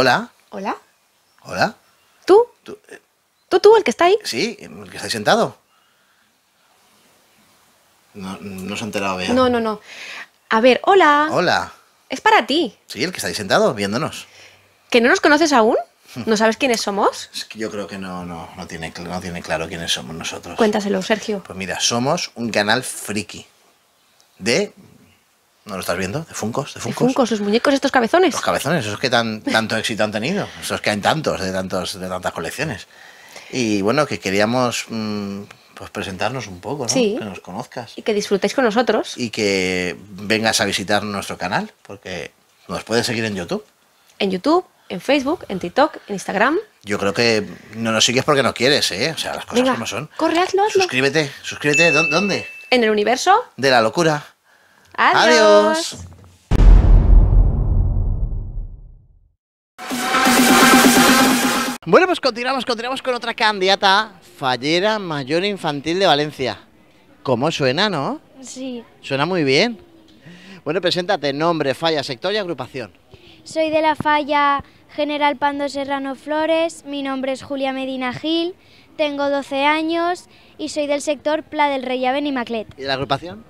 Hola. Hola. Hola. ¿Tú? ¿Tú, el que está ahí? Sí, el que está ahí sentado. No se ha enterado, Bea. No. A ver, hola. Hola. Es para ti. Sí, el que está ahí sentado, viéndonos. ¿Que no nos conoces aún? ¿No sabes quiénes somos? Es que yo creo que no tiene claro quiénes somos nosotros. Cuéntaselo, Sergio. Pues mira, somos un canal friki de... ¿No lo estás viendo? De Funkos, los muñecos estos cabezones. Los cabezones, esos que tanto éxito han tenido. Esos que hay de tantas colecciones. Y bueno, que queríamos... pues presentarnos un poco, ¿no? Sí. Que nos conozcas. Y que disfrutéis con nosotros. Y que vengas a visitar nuestro canal, porque nos puedes seguir en YouTube. En YouTube, en Facebook, en TikTok, en Instagram. Yo creo que no nos sigues porque no quieres, ¿eh? O sea, las cosas como son. Corre, hazlo. Suscríbete. ¿Dónde? En el universo de la locura. Adiós. Adiós. Bueno, pues continuamos con otra candidata fallera mayor infantil de Valencia. ¿Cómo suena, no? Sí. Suena muy bien. Bueno, preséntate, nombre, falla, sector y agrupación. Soy de la Falla General Pando Serrano Flores, mi nombre es Julia Medina Gil, tengo 12 años y soy del sector Pla del Rei Abenimaclet. ¿Y de la agrupación?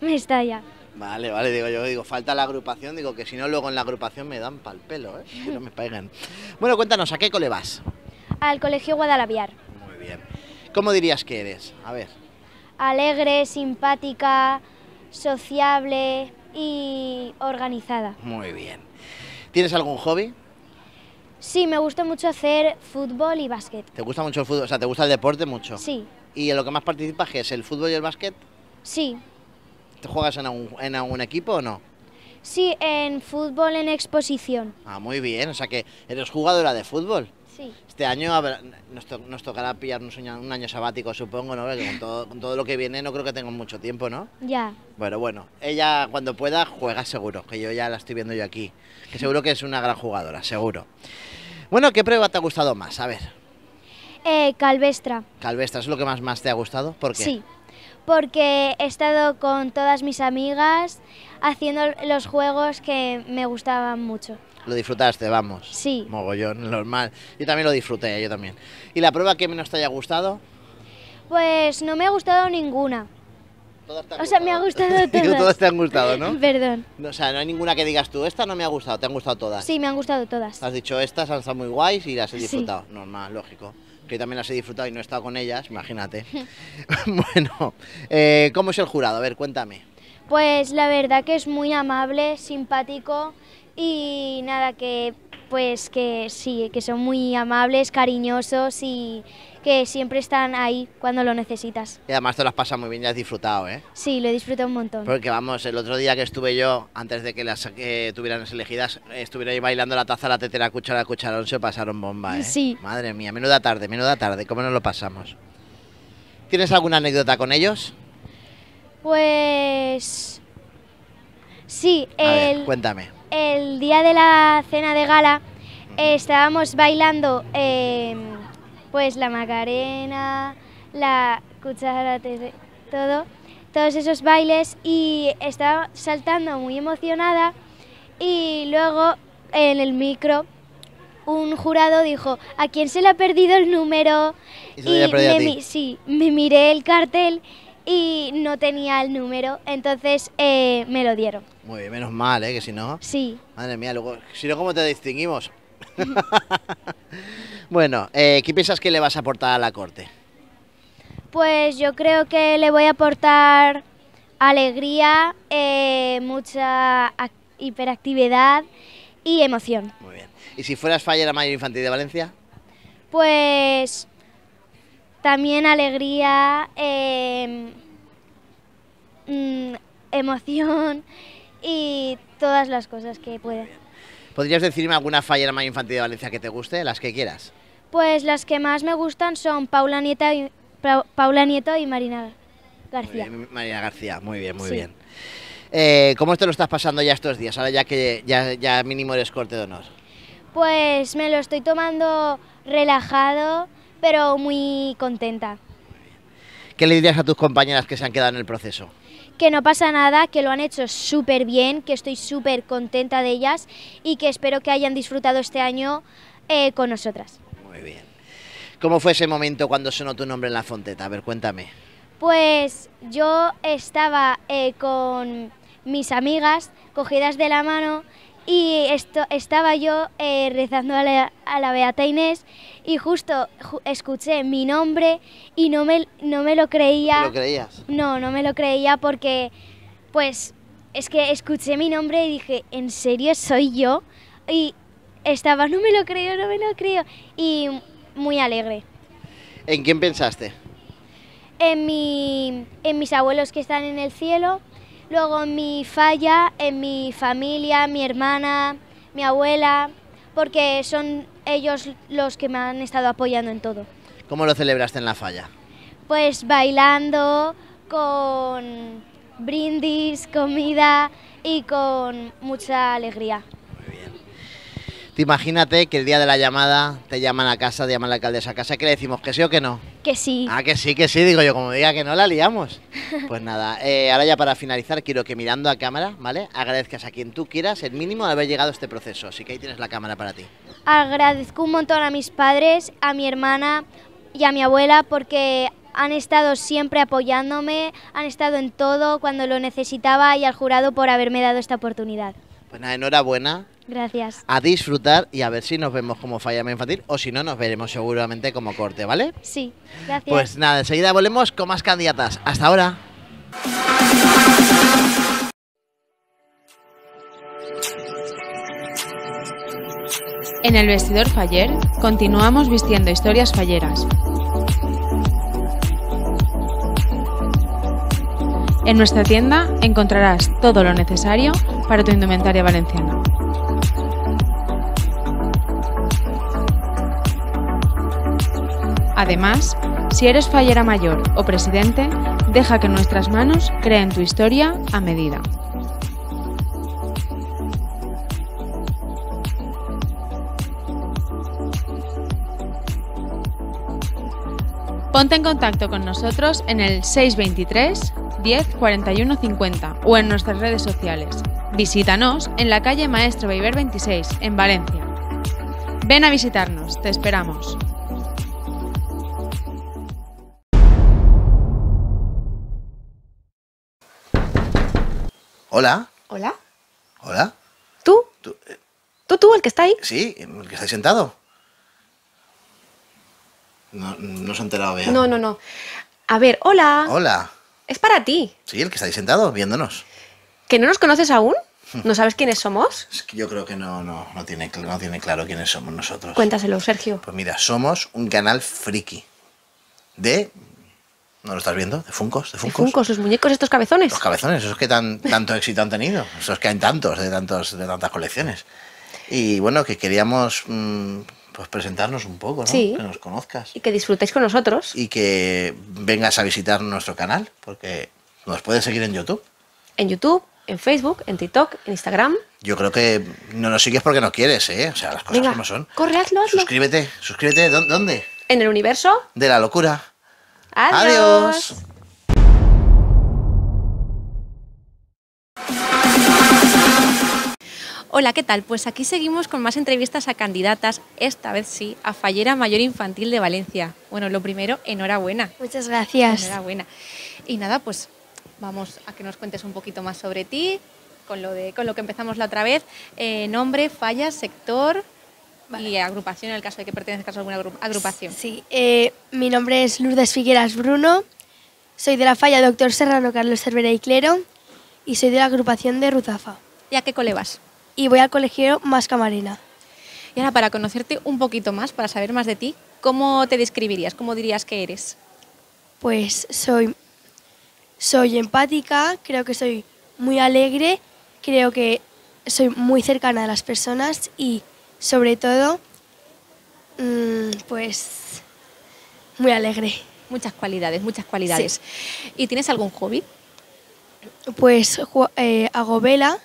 Mestalla. Vale, digo, falta la agrupación, digo que si no luego en la agrupación me dan pa'l pelo, ¿eh? Que no me paigan. Bueno, cuéntanos, ¿a qué cole vas? Al Colegio Guadalaviar. Muy bien. ¿Cómo dirías que eres? A ver. Alegre, simpática, sociable y organizada. Muy bien. ¿Tienes algún hobby? Sí, me gusta mucho hacer fútbol y básquet. ¿Te gusta mucho el fútbol? O sea, ¿te gusta el deporte mucho? Sí. ¿Y en lo que más participas que es el fútbol y el básquet? Sí. ¿Te juegas en algún equipo o no? Sí, en fútbol en exposición. Muy bien, o sea que eres jugadora de fútbol. Sí. Este año nos tocará pillarnos un año sabático, supongo, ¿no? Porque con todo lo que viene no creo que tengan mucho tiempo, ¿no? Ya. Bueno, ella cuando pueda juega seguro, que yo ya la estoy viendo yo aquí. Que seguro que es una gran jugadora, seguro. Bueno, ¿qué prueba te ha gustado más? A ver. Calvestra. Calvestra, ¿es lo que más te ha gustado? ¿Por qué? Sí. Porque he estado con todas mis amigas haciendo los juegos que me gustaban mucho. Lo disfrutaste, vamos. Sí. Mogollón, normal. Yo también lo disfruté, yo también. ¿Y la prueba que menos te haya gustado? Pues no me ha gustado ninguna. Todas te han gustado. Me ha gustado todas. Todas te han gustado, ¿no? Perdón. O sea, no hay ninguna que digas tú, esta no me ha gustado, te han gustado todas. Sí, me han gustado todas. Has dicho, estas han estado muy guays y las he disfrutado. Sí. Normal, lógico. Que también las he disfrutado y no he estado con ellas, imagínate. Bueno, ¿cómo es el jurado? A ver, cuéntame. Pues la verdad que es muy amable, simpático y nada, que sí, que son muy amables, cariñosos y que siempre están ahí cuando lo necesitas. Y además te las pasas muy bien, ya has disfrutado, ¿eh? Sí, lo he disfrutado un montón. Porque vamos, el otro día que estuve yo, antes de que las tuvieran elegidas, estuviera ahí bailando la taza, la tetera, la cuchara, el cucharón, se pasaron bomba, ¿eh? Sí. Madre mía, menuda tarde, ¿cómo nos lo pasamos? ¿Tienes alguna anécdota con ellos? Pues... sí, a ver, cuéntame. El día de la cena de gala estábamos bailando... pues la Macarena, la cuchara, todos esos bailes y estaba saltando muy emocionada y luego en el micro un jurado dijo ¿a quién se le ha perdido el número? Me miré el cartel y no tenía el número, entonces me lo dieron. Muy bien, menos mal, ¿eh? Que si no... Sí. Madre mía, luego, si no, ¿cómo te distinguimos? Bueno, ¿qué piensas que le vas a aportar a la corte? Pues yo creo que le voy a aportar alegría, mucha hiperactividad y emoción. Muy bien. ¿Y si fueras fallera mayor infantil de Valencia? Pues también alegría, emoción y todas las cosas que pueda. ¿Podrías decirme alguna fallera mayor infantil de Valencia que te guste, las que quieras? Pues las que más me gustan son Paula Nieto y Marina García. Muy bien, Marina García, muy bien. ¿Cómo te lo estás pasando ya estos días, ahora ya que ya mínimo eres corte de honor? Pues me lo estoy tomando relajado, pero muy contenta. Muy bien. ¿Qué le dirías a tus compañeras que se han quedado en el proceso? que no pasa nada, que lo han hecho súper bien, que estoy súper contenta de ellas y que espero que hayan disfrutado este año con nosotras. Muy bien. ¿Cómo fue ese momento cuando sonó tu nombre en la Fonteta? A ver, cuéntame. Pues yo estaba con mis amigas cogidas de la mano y estaba yo rezando a la Beata Inés y justo escuché mi nombre y no me lo creía. ¿No lo creías? No, no me lo creía porque pues es que escuché mi nombre y dije, ¿en serio soy yo? Y estaba, no me lo creo, no me lo creo, y muy alegre. ¿En quién pensaste? En mis abuelos que están en el cielo. Luego en mi falla, en mi familia, mi hermana, mi abuela, porque son ellos los que me han estado apoyando en todo. ¿Cómo lo celebraste en la falla? Pues bailando, con brindis, comida y con mucha alegría. Muy bien. Te imagínate que el día de la llamada te llaman a casa, te llaman a la alcaldesa a casa, ¿qué le decimos? ¿Que sí o que no? Que sí. Ah, que sí, digo yo, como diga que no, la liamos. Pues nada, ahora ya para finalizar quiero que mirando a cámara, ¿vale? Agradezcas a quien tú quieras el mínimo de haber llegado a este proceso, así que ahí tienes la cámara para ti. Agradezco un montón a mis padres, a mi hermana y a mi abuela porque han estado siempre apoyándome, han estado en todo cuando lo necesitaba y al jurado por haberme dado esta oportunidad. Pues nada, enhorabuena. Gracias. A disfrutar y a ver si nos vemos como Falla Infantil o si no nos veremos seguramente como corte, ¿vale? Sí, gracias. Pues nada, enseguida volvemos con más candidatas. Hasta ahora. En el vestidor faller continuamos vistiendo historias falleras. En nuestra tienda encontrarás todo lo necesario para tu indumentaria valenciana. Además, si eres fallera mayor o presidente, deja que nuestras manos creen tu historia a medida. Ponte en contacto con nosotros en el 623 10 41 50 o en nuestras redes sociales. Visítanos en la calle Maestro Beiber 26, en Valencia. Ven a visitarnos, te esperamos. Hola. Hola. Hola. ¿Tú? ¿Tú, el que está ahí? Sí, el que está ahí sentado. No se ha enterado, Bea. No. A ver, hola. Hola. Es para ti. Sí, el que está ahí sentado, viéndonos. ¿Que no nos conoces aún? ¿No sabes quiénes somos? Es que yo creo que no tiene claro quiénes somos nosotros. Cuéntaselo, Sergio. Pues mira, somos un canal friki de... ¿No lo estás viendo? ¿De Funkos? ¿De Funkos? ¿Los muñecos estos cabezones? Los cabezones, esos que tanto éxito han tenido. Esos que hay de tantas colecciones. Y bueno, que queríamos pues presentarnos un poco, ¿no? Sí. Que nos conozcas. Y que disfrutéis con nosotros. Y que vengas a visitar nuestro canal, porque nos puedes seguir en YouTube. En YouTube, en Facebook, en TikTok, en Instagram. Yo creo que no nos sigues porque no quieres, ¿eh? O sea, las cosas como son. Corre, hazlo. Suscríbete. ¿Dónde? En el universo. De la locura. ¡Adiós! Hola, ¿qué tal? Pues aquí seguimos con más entrevistas a candidatas, esta vez sí, a fallera mayor infantil de Valencia. Bueno, lo primero, enhorabuena. Muchas gracias. Enhorabuena. Y nada, pues vamos a que nos cuentes un poquito más sobre ti, con lo que empezamos la otra vez. Nombre, falla, sector... Vale. Y agrupación, en el caso de que pertenezcas a alguna agrupación. Sí, mi nombre es Lourdes Figueras Bruno, soy de la falla Doctor Serrano Carlos Cervera y Clero y soy de la agrupación de Ruzafa. ¿Y a qué cole vas? Y voy al colegio Más Camarena. Y ahora, para conocerte un poquito más, para saber más de ti, ¿cómo te describirías? ¿Cómo dirías que eres? Pues soy empática, creo que soy muy alegre, creo que soy muy cercana a las personas y... sobre todo, pues, muy alegre. Muchas cualidades. Sí. ¿Y tienes algún hobby? Pues hago vela,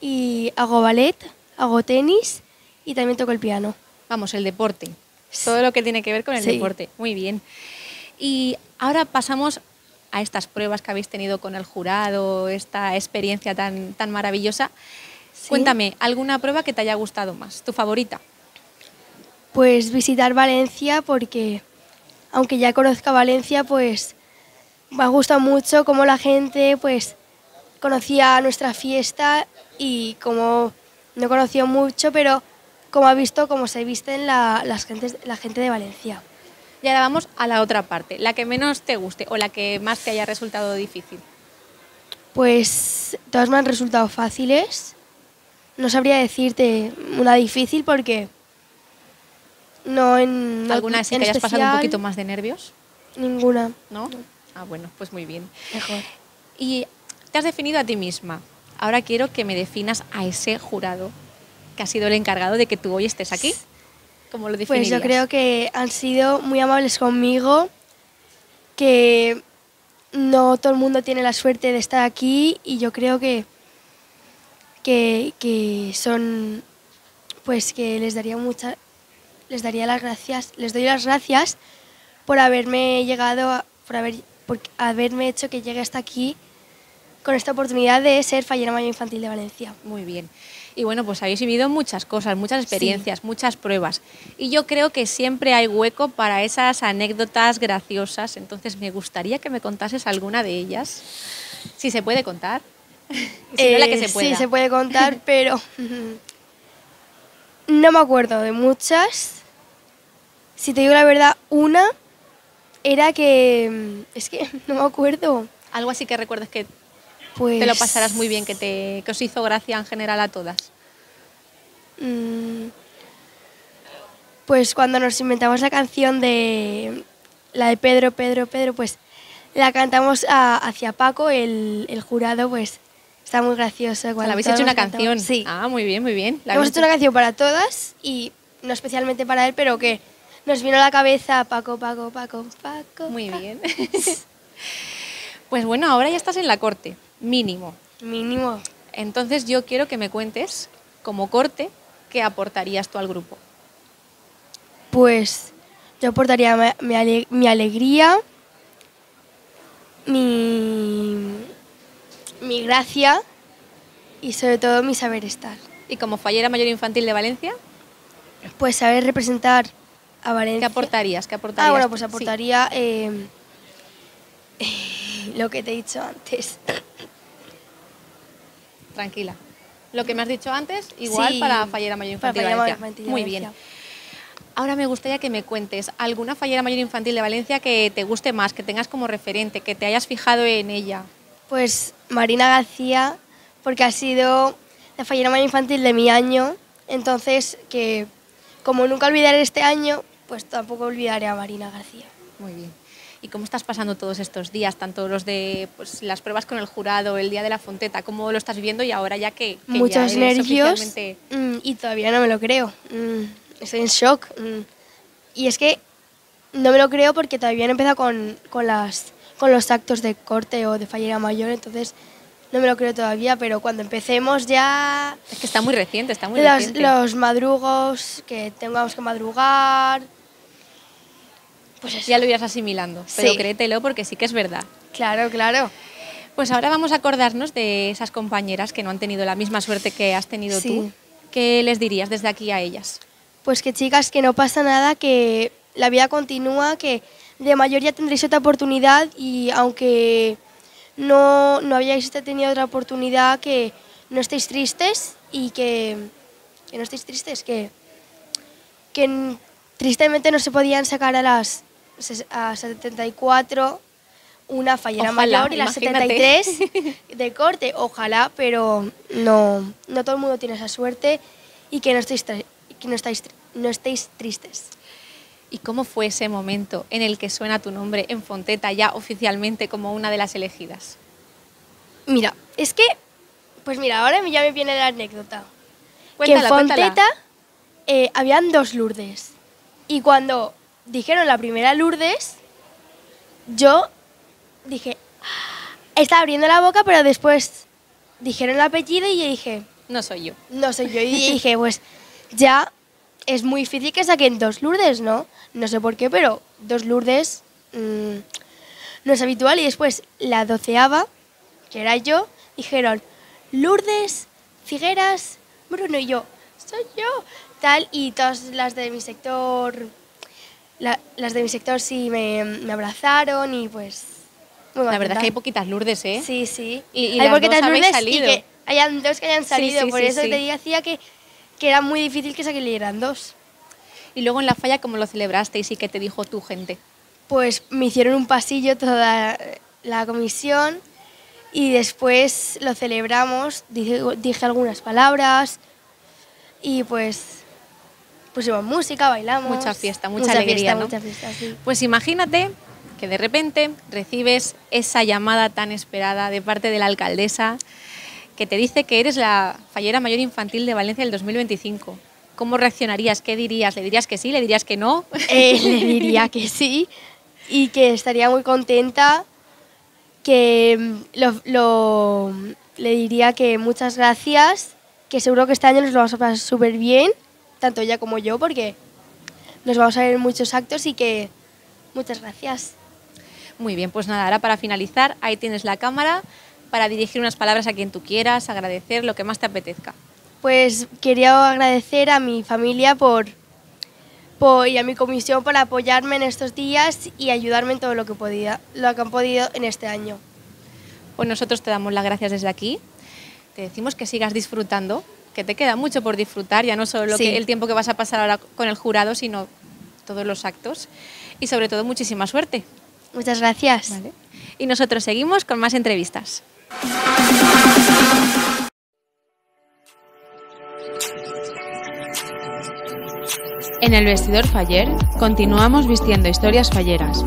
y hago ballet, hago tenis y también toco el piano. Vamos, el deporte. Todo lo que tiene que ver con el deporte. Muy bien. Y ahora pasamos a estas pruebas que habéis tenido con el jurado, esta experiencia tan maravillosa. ¿Sí? Cuéntame, ¿alguna prueba que te haya gustado más? ¿Tu favorita? Pues visitar Valencia, porque aunque ya conozca Valencia, pues me ha gustado mucho cómo la gente pues conocía nuestra fiesta y como no conocía mucho, pero como ha visto cómo se visten la gente de Valencia. Y ahora vamos a la otra parte, la que menos te guste o la que más te haya resultado difícil. Pues todas me han resultado fáciles. No sabría decirte una difícil porque no en... ¿Alguna sí que hayas pasado un poquito más de nervios? Ninguna. ¿No? Ah, bueno, pues muy bien. Mejor. Y te has definido a ti misma. Ahora quiero que me definas a ese jurado que ha sido el encargado de que tú hoy estés aquí. ¿Cómo lo definirías? Pues yo creo que han sido muy amables conmigo, que no todo el mundo tiene la suerte de estar aquí y yo creo que son, pues que les doy las gracias por haberme llegado, por haberme hecho que llegue hasta aquí con esta oportunidad de ser fallera mayor infantil de Valencia. Muy bien. Y bueno, pues habéis vivido muchas cosas, muchas experiencias, sí, muchas pruebas. Y yo creo que siempre hay hueco para esas anécdotas graciosas. Entonces me gustaría que me contases alguna de ellas. Si se puede contar. Si no, la que se pueda. Sí, se puede contar, pero no me acuerdo de muchas. Si te digo la verdad, una era que... Es que no me acuerdo. Algo así que recuerdes que... Pues... Te lo pasarás muy bien, que os hizo gracia en general a todas. Pues cuando nos inventamos la canción de la de Pedro, Pedro, Pedro, pues la cantamos hacia Paco, el jurado, pues está muy gracioso. ¿La habéis hecho una canción? Sí. Ah, muy bien, muy bien. Hemos hecho una canción para todas y no especialmente para él, pero que nos vino a la cabeza Paco, Paco, Paco, Paco. Muy bien. Pues bueno, ahora ya estás en la corte. Mínimo. Mínimo. Entonces yo quiero que me cuentes, como corte, ¿qué aportarías tú al grupo? Pues yo aportaría mi alegría, mi gracia y sobre todo mi saber estar. ¿Y como fallera mayor infantil de Valencia? Pues saber representar a Valencia. ¿Qué aportarías? Ah, bueno, pues aportaría... Sí. Lo que te he dicho antes. Tranquila. Lo que me has dicho antes, igual sí, para fallera mayor infantil de Valencia. Muy bien. Ahora me gustaría que me cuentes alguna fallera mayor infantil de Valencia que te guste más, que tengas como referente, que te hayas fijado en ella. Pues Marina García, porque ha sido la fallera mayor infantil de mi año. Entonces, que como nunca olvidaré este año, pues tampoco olvidaré a Marina García. Muy bien. ¿Y cómo estás pasando todos estos días, tanto los de pues, las pruebas con el jurado, el día de la Fonteta, cómo lo estás viviendo y ahora ya que... Muchos ya nervios oficialmente... y todavía no me lo creo, estoy en shock. Y es que no me lo creo porque todavía no he empezado con los actos de corte o de fallera mayor, entonces no me lo creo todavía, pero cuando empecemos ya... Es que está muy reciente, está muy reciente. Los madrugos, que tengamos que madrugar... Pues ya lo irás asimilando, pero créetelo porque sí que es verdad. Claro, claro. Pues ahora vamos a acordarnos de esas compañeras que no han tenido la misma suerte que has tenido tú. ¿Qué les dirías desde aquí a ellas? Pues que chicas, que no pasa nada, que la vida continúa, que de mayor ya tendréis otra oportunidad y aunque no hayáis tenido otra oportunidad, que no estéis tristes y que no estéis tristes, que tristemente no se podían sacar a 74 una fallera mayor y las 73 de corte, ojalá, pero no todo el mundo tiene esa suerte y que no estéis tristes. ¿Y cómo fue ese momento en el que suena tu nombre en Fonteta ya oficialmente como una de las elegidas? Mira, es que, pues mira, ahora ya me viene la anécdota. Cuéntala, que en Fonteta habían dos Lourdes. Y cuando dijeron la primera Lourdes, yo dije, estaba abriendo la boca, pero después dijeron el apellido y yo dije... No soy yo. No soy yo. Y dije, pues ya es muy difícil que saquen dos Lourdes, ¿no? No sé por qué, pero dos Lourdes no es habitual. Y después la doceava, que era yo, dijeron Lourdes Figueras Bruno, y yo, soy yo, tal, y todas las de mi sector, las de mi sector sí me abrazaron y pues... Muy la verdad es que hay poquitas Lourdes, ¿eh? Sí, sí. Y hay poquitas Lourdes y que hayan dos que hayan salido, sí, sí, por sí, eso sí. Te decía que era muy difícil que salieran dos. Y luego en la falla, ¿cómo lo celebrasteis y qué te dijo tu gente? Pues me hicieron un pasillo toda la comisión y después lo celebramos, dije algunas palabras y pues pusimos música, bailamos. Mucha fiesta, mucha alegría, ¿no? Mucha fiesta, sí. Pues imagínate que de repente recibes esa llamada tan esperada de parte de la alcaldesa que te dice que eres la fallera mayor infantil de Valencia del 2025. ¿Cómo reaccionarías? ¿Qué dirías? ¿Le dirías que sí? ¿Le dirías que no? Le diría que sí y que estaría muy contenta, que le diría que muchas gracias, que seguro que este año nos lo vamos a pasar súper bien, tanto ella como yo, porque nos vamos a ver en muchos actos y que muchas gracias. Muy bien, pues nada, ahora para finalizar, ahí tienes la cámara para dirigir unas palabras a quien tú quieras, agradecer lo que más te apetezca. Pues quería agradecer a mi familia y a mi comisión por apoyarme en estos días y ayudarme en todo lo que podía, lo que han podido en este año. Pues nosotros te damos las gracias desde aquí, te decimos que sigas disfrutando, que te queda mucho por disfrutar, ya no solo el tiempo que vas a pasar ahora con el jurado, sino todos los actos y sobre todo muchísima suerte. Muchas gracias. Vale. Y nosotros seguimos con más entrevistas. En el vestidor faller continuamos vistiendo historias falleras.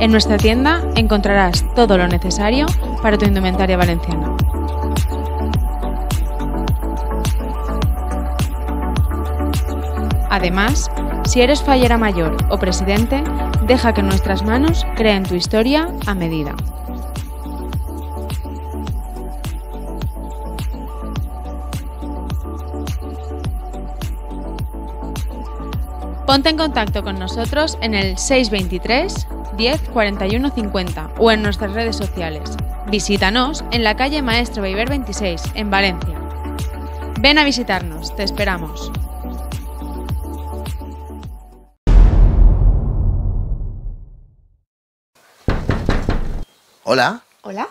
En nuestra tienda encontrarás todo lo necesario para tu indumentaria valenciana. Además, si eres fallera mayor o presidente, deja que nuestras manos creen tu historia a medida. Ponte en contacto con nosotros en el 623 10 41 50 o en nuestras redes sociales. Visítanos en la calle Maestro Beiber 26, en Valencia. Ven a visitarnos, te esperamos. Hola. Hola.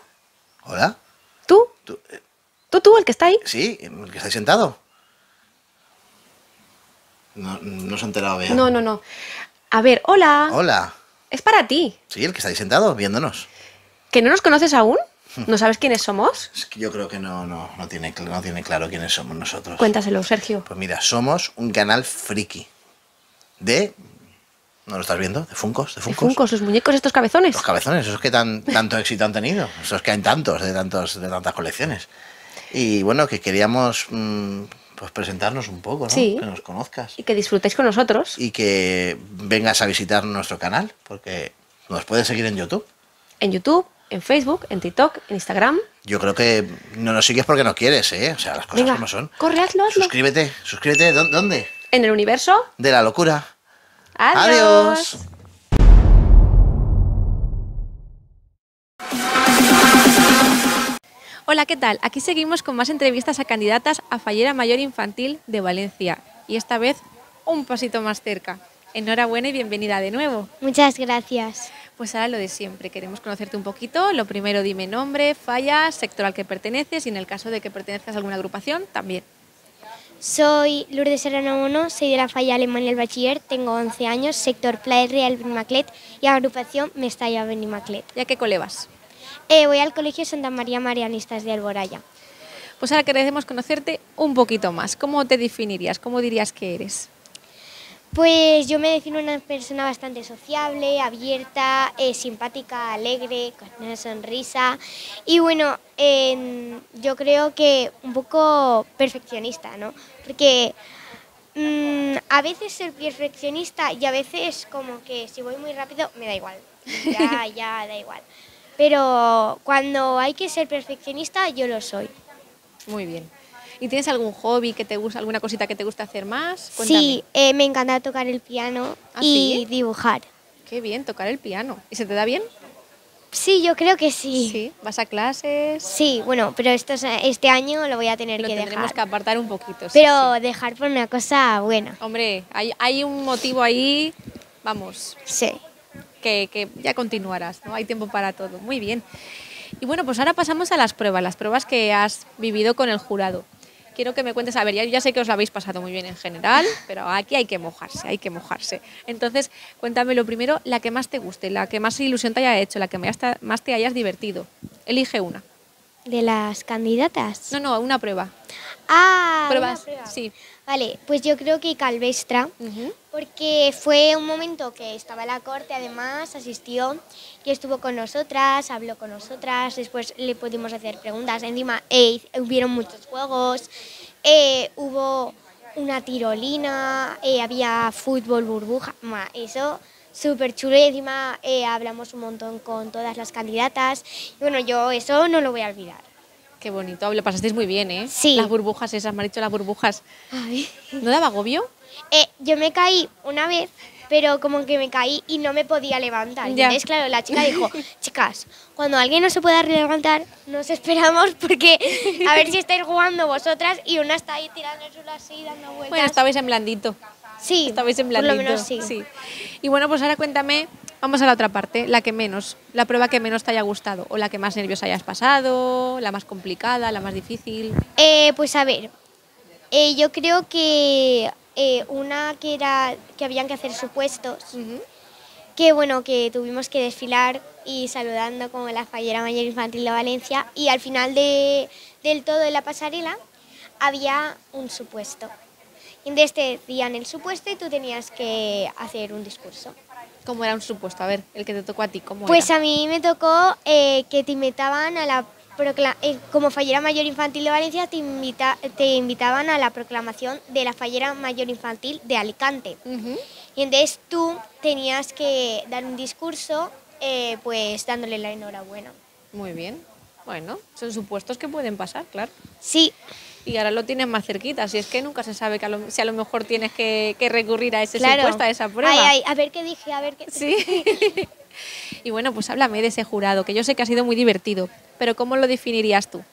Hola. ¿Tú? ¿Tú, el que está ahí? Sí, el que está ahí sentado. No se ha enterado, Bea. No. A ver, hola. Hola. Es para ti. Sí, el que está ahí sentado, viéndonos. ¿Que no nos conoces aún? ¿No sabes quiénes somos? Es que yo creo que no tiene claro quiénes somos nosotros. Cuéntaselo, Sergio. Pues mira, somos un canal friki de... ¿No lo estás viendo? De Funkos. De Funkos, los muñecos estos cabezones. Los cabezones, esos que tanto éxito han tenido. Esos que hay de tantas colecciones. Y bueno, que queríamos... Pues presentarnos un poco, ¿no? Sí. Que nos conozcas. Y que disfrutéis con nosotros. Y que vengas a visitar nuestro canal, porque nos puedes seguir en YouTube. En YouTube, en Facebook, en TikTok, en Instagram. Yo creo que no nos sigues porque no quieres, ¿eh? O sea, las cosas como son. Corre, hazlo. Suscríbete. ¿Dónde? En el universo de la locura. Adiós. Hola, ¿qué tal? Aquí seguimos con más entrevistas a candidatas a fallera mayor infantil de Valencia. Y esta vez, un pasito más cerca. Enhorabuena y bienvenida de nuevo. Muchas gracias. Pues ahora lo de siempre, queremos conocerte un poquito. Lo primero, dime nombre, falla, sector al que perteneces y en el caso de que pertenezcas a alguna agrupación, también. Soy Lourdes Serrano Uno, soy de la Falla Alemania el Bachiller, tengo 11 años, sector Pla del Rei Abenimaclet y agrupación Mestalla Benimaclet. ¿Y a qué cole vas? Voy al Colegio Santa María Marianistas de Alboraya. Pues ahora queremos conocerte un poquito más. ¿Cómo te definirías? ¿Cómo dirías que eres? Pues yo me defino una persona bastante sociable, abierta, simpática, alegre, con una sonrisa. Y bueno, yo creo que un poco perfeccionista, ¿no? Porque a veces soy perfeccionista y a veces como que si voy muy rápido me da igual. Ya da igual. Pero cuando hay que ser perfeccionista, yo lo soy. Muy bien. ¿Y tienes algún hobby que te gusta, alguna cosita que te gusta hacer más? Cuéntame. Sí, me encanta tocar el piano y dibujar. Qué bien, tocar el piano. ¿Y se te da bien? Sí, yo creo que sí. ¿Sí? ¿Vas a clases? Sí, bueno, pero este año lo voy a tener que dejar. Lo tendremos que apartar un poquito. Pero sí, dejar por una cosa buena. Hombre, hay un motivo ahí, vamos. Sí. Que ya continuarás, ¿no? Hay tiempo para todo. Muy bien. Y bueno, pues ahora pasamos a las pruebas que has vivido con el jurado. Quiero que me cuentes, a ver, ya sé que os lo habéis pasado muy bien en general, pero aquí hay que mojarse, hay que mojarse. Entonces, cuéntame lo primero, la que más te guste, la que más ilusión te haya hecho, la que más te hayas divertido. Elige una. ¿De las candidatas? No, no, una prueba. Ah, ¿pruebas? Una prueba. Sí. Vale, pues yo creo que Calvestra, porque fue un momento que estaba la corte, además asistió y estuvo con nosotras, habló con nosotras, después le pudimos hacer preguntas, encima hubieron muchos juegos, hubo una tirolina, había fútbol burbuja, eso súper chulo, y encima hablamos un montón con todas las candidatas, y bueno, yo eso no lo voy a olvidar. Qué bonito, lo pasasteis muy bien, ¿eh? Sí. Las burbujas esas, me han dicho las burbujas. Ay. ¿No daba agobio? Yo me caí una vez, pero como que me caí y no me podía levantar. Entonces, claro, la chica dijo, chicas, cuando alguien no se pueda levantar, nos esperamos porque a ver si estáis jugando vosotras y una está ahí tirando el suelo así, dando vueltas. Bueno, estabais en blandito. Sí, estabais en blandito. Por lo menos sí. Sí. Y bueno, pues ahora cuéntame, vamos a la otra parte, la que menos, la prueba que menos te haya gustado, o la que más nervios hayas pasado, la más complicada, la más difícil. Pues a ver, yo creo que una que era que habían que hacer supuestos, que bueno, que tuvimos que desfilar y saludando como la fallera mayor infantil de Valencia, y al final del todo de la pasarela había un supuesto. Entonces te decían el supuesto y tú tenías que hacer un discurso. ¿Cómo era un supuesto? A ver, el que te tocó a ti, ¿cómo era? Pues a mí me tocó que te invitaban a la proclamación, como fallera mayor infantil de Valencia, te invitaban a la proclamación de la fallera mayor infantil de Alicante. Y entonces tú tenías que dar un discurso, pues dándole la enhorabuena. Muy bien. Bueno, son supuestos que pueden pasar, claro. Sí. Y ahora lo tienes más cerquita, si es que nunca se sabe que si a lo mejor tienes que recurrir a ese supuesto, a esa prueba. Ay, a ver qué dije, a ver qué... Sí. Y bueno, pues háblame de ese jurado, que yo sé que ha sido muy divertido, pero ¿cómo lo definirías tú?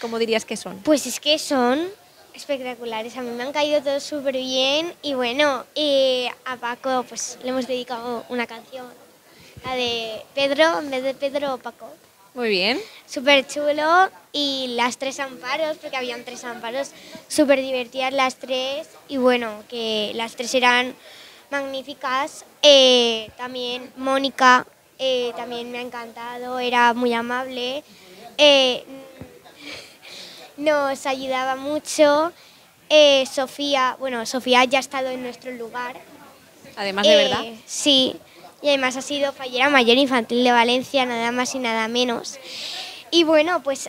¿Cómo dirías que son? Pues es que son espectaculares, a mí me han caído todos súper bien y bueno, a Paco pues le hemos dedicado una canción, la de Pedro, en vez de Pedro, Paco. Muy bien. Súper chulo, y las tres amparos, porque habían tres amparos, súper divertidas las tres, y bueno, que las tres eran magníficas. También Mónica, también me ha encantado, era muy amable, nos ayudaba mucho. Sofía, bueno, Sofía ya ha estado en nuestro lugar. Además de verdad. Sí. Y además ha sido fallera mayor infantil de Valencia, nada más y nada menos. Y bueno, pues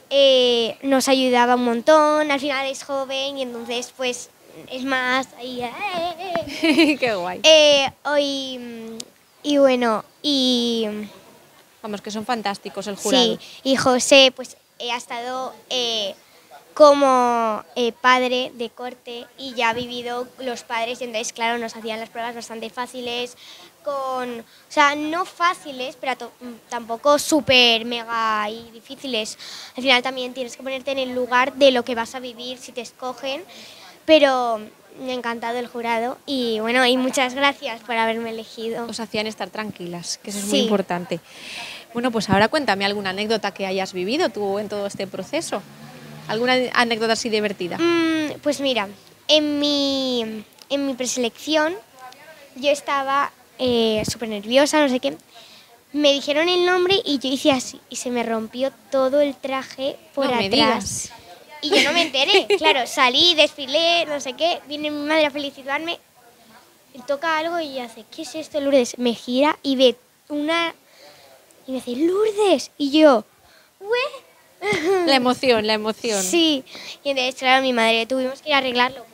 nos ayudaba un montón, al final es joven y entonces pues es más... Ahí, ¡qué guay! Y bueno, y... Vamos, que son fantásticos el jurado. Sí, y José pues ha estado como padre de corte y ya ha vivido los padres, y entonces claro, nos hacían las pruebas bastante fáciles... o sea, no fáciles, pero tampoco súper mega y difíciles. Al final también tienes que ponerte en el lugar de lo que vas a vivir si te escogen, pero me ha encantado el jurado y bueno, y muchas gracias por haberme elegido. Os hacían estar tranquilas, que eso es muy importante. Bueno, pues ahora cuéntame alguna anécdota que hayas vivido tú en todo este proceso. ¿Alguna anécdota así divertida? Pues mira, en mi preselección yo estaba... súper nerviosa, no sé qué, me dijeron el nombre y yo hice así y se me rompió todo el traje por atrás y yo no me enteré, claro, salí, desfilé, no sé qué, viene mi madre a felicitarme, toca algo y hace, ¿qué es esto, Lourdes? Me gira y ve una y me dice, Lourdes, y yo, ¿we? La emoción. Sí, y entonces claro, mi madre, tuvimos que ir a arreglarlo.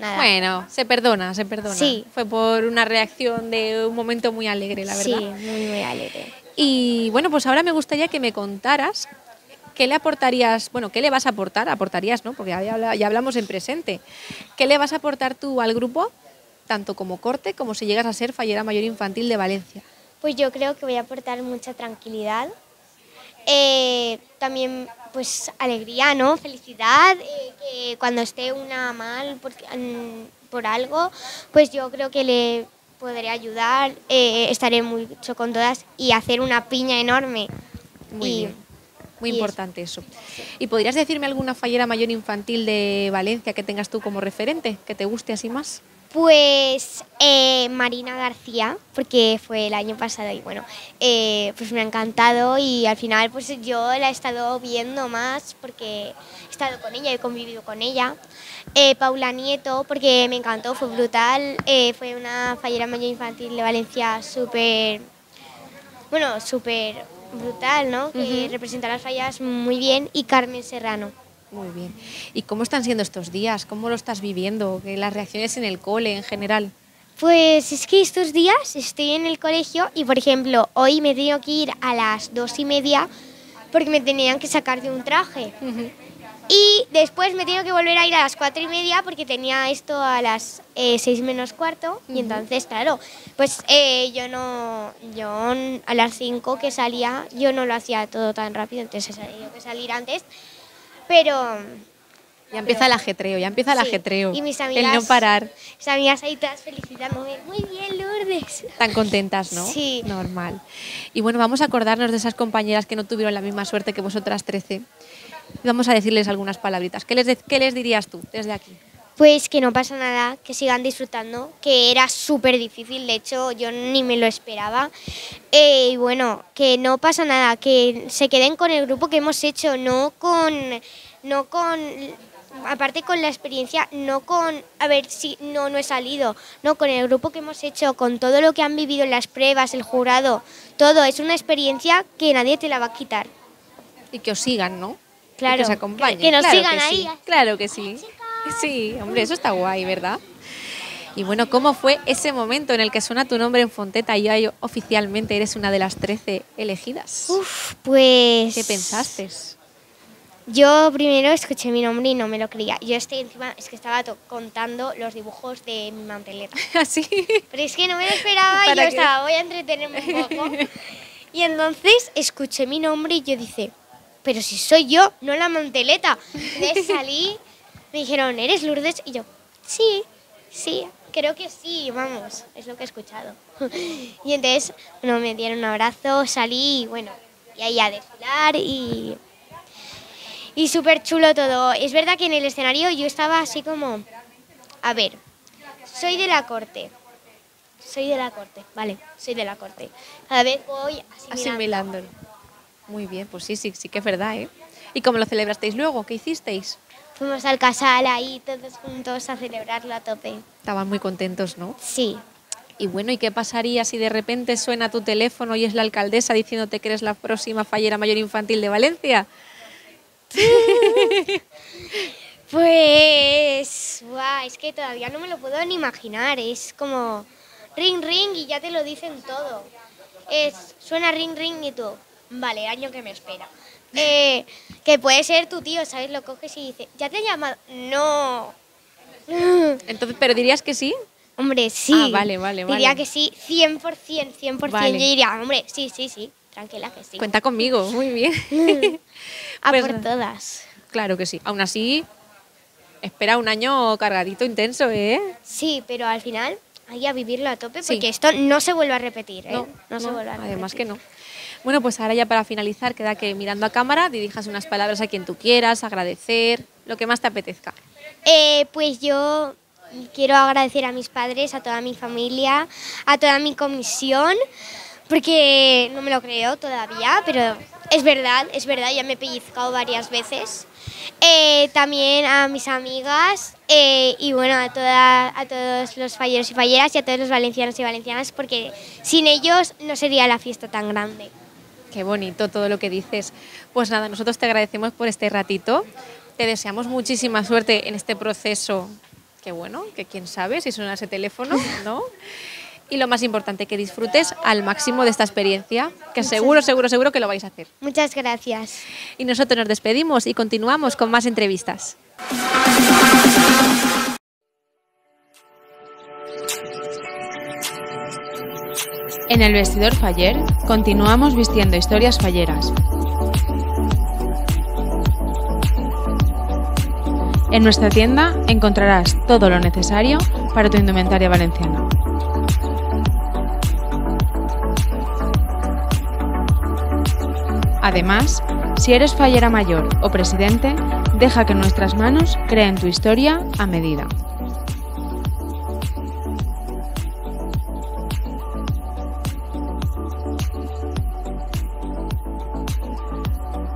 Nada. Bueno, se perdona. Sí. Fue por una reacción de un momento muy alegre, la verdad. Sí, muy alegre. Y bueno, pues ahora me gustaría que me contaras ¿Qué le aportarías, bueno, qué le vas a aportar? Aportarías, ¿no? Porque ya hablamos en presente. ¿Qué le vas a aportar tú al grupo, tanto como corte como si llegas a ser fallera mayor infantil de Valencia? Pues yo creo que voy a aportar mucha tranquilidad, también pues alegría, ¿no? Felicidad, que cuando esté una mal por algo, pues yo creo que le podré ayudar, estaré mucho con todas y hacer una piña enorme. Muy importante eso. ¿Y podrías decirme alguna fallera mayor infantil de Valencia que tengas tú como referente, que te guste así más? Pues Marina García, porque fue el año pasado y bueno, pues me ha encantado y al final pues yo la he estado viendo más porque he estado con ella, he convivido con ella. Paula Nieto, porque me encantó, fue brutal, fue una fallera mayor infantil de Valencia súper, bueno, súper brutal, ¿no? Que representa las fallas muy bien, y Carmen Serrano. Muy bien. ¿Y cómo están siendo estos días? ¿Cómo lo estás viviendo? ¿Las reacciones en el cole en general? Pues es que estos días estoy en el colegio y, por ejemplo, hoy me tengo que ir a las 2:30 porque me tenían que sacar de un traje. Y después me tengo que volver a ir a las 4:30 porque tenía esto a las 6:45. Y entonces, claro, pues yo a las 5 que salía, yo no lo hacía todo tan rápido, entonces he tenido que salir antes. Pero ya empieza el ajetreo, Y mis amigas, el no parar. Mis amigas ahí todas felicitándome. Muy bien, Lourdes. Tan contentas, ¿no? Sí. Normal. Y bueno, vamos a acordarnos de esas compañeras que no tuvieron la misma suerte que vosotras 13. Y vamos a decirles algunas palabritas. ¿Qué les dirías tú desde aquí? Pues que no pasa nada, que sigan disfrutando, que era súper difícil, de hecho yo ni me lo esperaba. Y bueno, que no pasa nada, que se queden con el grupo que hemos hecho, aparte con la experiencia, no con, a ver si no he salido, no, con el grupo que hemos hecho, con todo lo que han vivido en las pruebas, el jurado, todo, es una experiencia que nadie te la va a quitar. Y que os sigan, ¿no? Claro, y que os acompañen. Que nos claro sigan ahí. Sí, claro que sí. Sí, hombre, eso está guay, ¿verdad? Y bueno, ¿cómo fue ese momento en el que suena tu nombre en Fonteta y ya oficialmente eres una de las 13 elegidas? Uf, pues... ¿Qué pensaste? Yo primero escuché mi nombre y no me lo creía. Yo estoy encima, es que estaba contando los dibujos de mi manteleta. ¿Así? Pero es que no me lo esperaba y yo estaba, voy a entretenerme un poco. Y entonces escuché mi nombre y yo dije, pero si soy yo, no la manteleta. Entonces salí... Me dijeron, ¿eres Lourdes? Y yo, sí, sí, creo que sí, vamos, es lo que he escuchado. Y entonces, bueno, me dieron un abrazo, salí y bueno, y ahí a desfilar y súper chulo todo. Es verdad que en el escenario yo estaba así como, a ver, soy de la corte, cada vez voy asimilándolo. Muy bien, pues sí que es verdad, ¿eh? ¿Y cómo lo celebrasteis luego? ¿Qué hicisteis? Fuimos al casal ahí todos juntos a celebrarlo a tope. Estaban muy contentos, ¿no? Sí. Y bueno, ¿y qué pasaría si de repente suena tu teléfono y es la alcaldesa diciéndote que eres la próxima fallera mayor infantil de Valencia? Pues... Wow, es que todavía no me lo puedo ni imaginar. Es como ring ring y ya te lo dicen todo. Suena ring ring y tú, vale, año que me espera. Que puede ser tu tío, ¿sabes? Lo coges y dices, ¿ya te he llamado? No. Entonces, ¿pero dirías que sí? Hombre, sí. Ah, vale. Diría que sí, 100%. Vale. Yo diría, hombre, sí, tranquila que sí. Cuenta conmigo, muy bien. A pues, por todas. Claro que sí. Aún así, espera un año cargadito, intenso, ¿eh? Sí, pero al final hay que vivirlo a tope porque esto no se vuelve a repetir, ¿eh? No se vuelve a repetir. Además que no. Bueno, pues ahora ya para finalizar, queda que mirando a cámara dirijas unas palabras a quien tú quieras, agradecer, lo que más te apetezca. Pues yo quiero agradecer a mis padres, a toda mi familia, a toda mi comisión, porque no me lo creo todavía, pero es verdad, ya me he pellizcado varias veces. También a mis amigas y bueno, a todos los falleros y falleras y a todos los valencianos y valencianas, porque sin ellos no sería la fiesta tan grande. Qué bonito todo lo que dices. Pues nada, nosotros te agradecemos por este ratito. Te deseamos muchísima suerte en este proceso. Qué bueno, que quién sabe si suena ese teléfono, ¿no? y lo más importante, que disfrutes al máximo de esta experiencia, que seguro, seguro, seguro que lo vais a hacer. Muchas gracias. Y nosotros nos despedimos y continuamos con más entrevistas. En el vestidor faller continuamos vistiendo historias falleras. En nuestra tienda encontrarás todo lo necesario para tu indumentaria valenciana. Además, si eres fallera mayor o presidente, deja que nuestras manos creen tu historia a medida.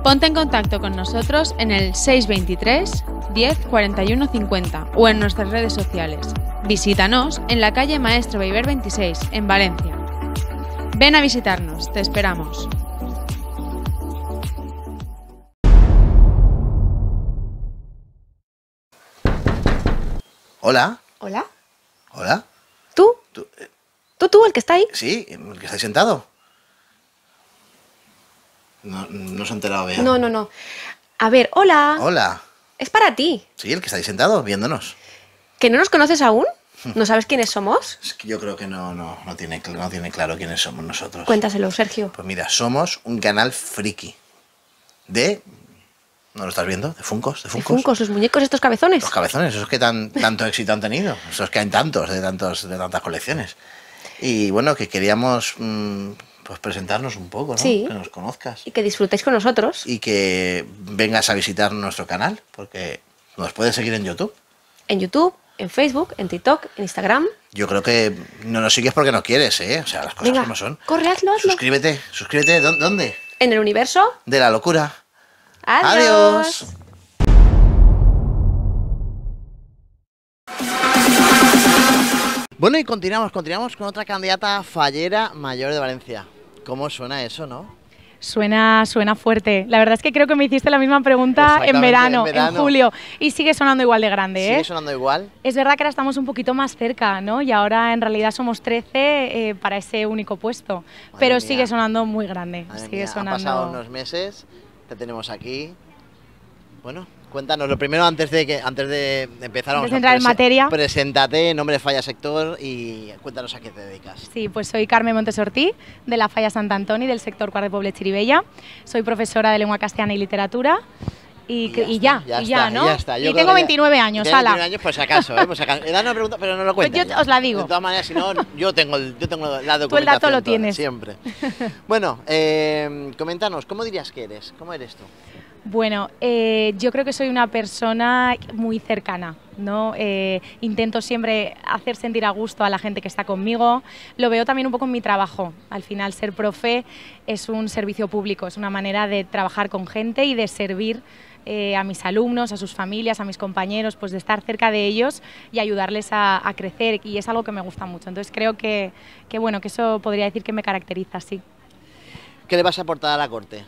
Ponte en contacto con nosotros en el 623 10 41 50 o en nuestras redes sociales. Visítanos en la calle Maestro Beiber 26, en Valencia. Ven a visitarnos, te esperamos. Hola. Hola. Hola. ¿Tú? ¿Tú, el que está ahí? Sí, el que está ahí sentado. No se ha enterado, Bea. No. A ver, hola. Hola. Es para ti. Sí, el que está ahí sentado, viéndonos. ¿Que no nos conoces aún? ¿No sabes quiénes somos? Es que yo creo que no tiene claro quiénes somos nosotros. Cuéntaselo, Sergio. Pues mira, somos un canal friki de... ¿No lo estás viendo? De Funkos. De Funkos, los muñecos estos cabezones. Los cabezones, esos que tanto éxito han tenido. Esos que hay de tantas colecciones. Y bueno, que queríamos... pues presentarnos un poco, ¿no? Sí. Que nos conozcas. Y que disfrutéis con nosotros. Y que vengas a visitar nuestro canal, porque nos puedes seguir en YouTube. En YouTube, en Facebook, en TikTok, en Instagram. Yo creo que no nos sigues porque no quieres, ¿eh? O sea, las cosas como son. Corre, hazlo. Suscríbete, suscríbete. ¿Dónde? En el universo de la locura. Adiós. Adiós. Bueno, y continuamos con otra candidata fallera mayor de Valencia. ¿Cómo suena eso, no? Suena fuerte. La verdad es que creo que me hiciste la misma pregunta en verano, en julio. Y sigue sonando igual de grande, ¿eh? Sigue sonando igual. Es verdad que ahora estamos un poquito más cerca, ¿no? Y ahora en realidad somos 13 para ese único puesto. Pero sigue sonando muy grande. Sigue sonando. Han pasado unos meses, te tenemos aquí. Bueno, cuéntanos lo primero antes de entrar en materia. Preséntate, nombre, falla, sector y cuéntanos a qué te dedicas. Sí, pues soy Carmen Montesortí, de la Falla Sant Antoni, del sector Quart de Poblet-Xirivella. Soy profesora de lengua castellana y literatura. Y ya está. Y tengo 29 años, ala. 29 años, por si acaso. He dado una pregunta, pero no lo cuento. Pues yo os la digo. De todas maneras, si no, yo tengo la documentación. Tú el dato lo tienes. Siempre. Bueno, coméntanos, ¿cómo dirías que eres? ¿Cómo eres tú? Bueno, yo creo que soy una persona muy cercana, ¿no? Intento siempre hacer sentir a gusto a la gente que está conmigo. Lo veo también un poco en mi trabajo. Al final, ser profe es un servicio público, es una manera de trabajar con gente y de servir a mis alumnos, a sus familias, a mis compañeros, pues de estar cerca de ellos y ayudarles a crecer, y es algo que me gusta mucho. Entonces creo que eso podría decir que me caracteriza, sí. ¿Qué le vas a aportar a la corte?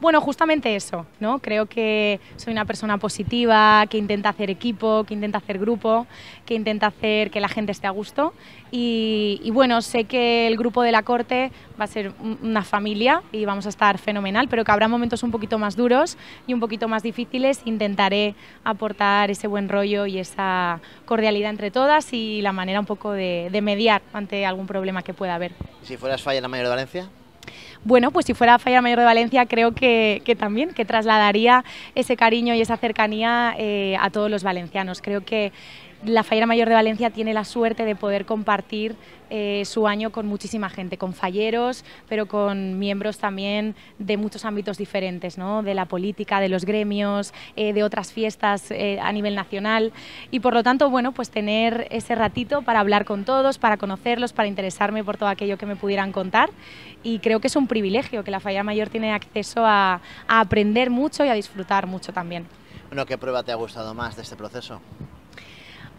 Bueno, justamente eso, ¿no? Creo que soy una persona positiva, que intenta hacer equipo, que intenta hacer grupo, que intenta hacer que la gente esté a gusto. Y bueno, sé que el grupo de la corte va a ser una familia y vamos a estar fenomenal, pero que habrá momentos un poquito más duros y un poquito más difíciles. Intentaré aportar ese buen rollo y esa cordialidad entre todas y la manera un poco de mediar ante algún problema que pueda haber. ¿Si fueras fallera mayor de Valencia? Bueno, pues si fuera fallera mayor de Valencia, creo que también trasladaría ese cariño y esa cercanía a todos los valencianos. Creo que la fallera mayor de Valencia tiene la suerte de poder compartir su año con muchísima gente, con falleros, pero con miembros también de muchos ámbitos diferentes, ¿no? De la política, de los gremios, de otras fiestas a nivel nacional. Y por lo tanto, bueno, pues tener ese ratito para hablar con todos, para conocerlos, para interesarme por todo aquello que me pudieran contar. Y creo que es un privilegio que la fallera mayor tiene acceso a aprender mucho y a disfrutar mucho también. Bueno, ¿qué prueba te ha gustado más de este proceso?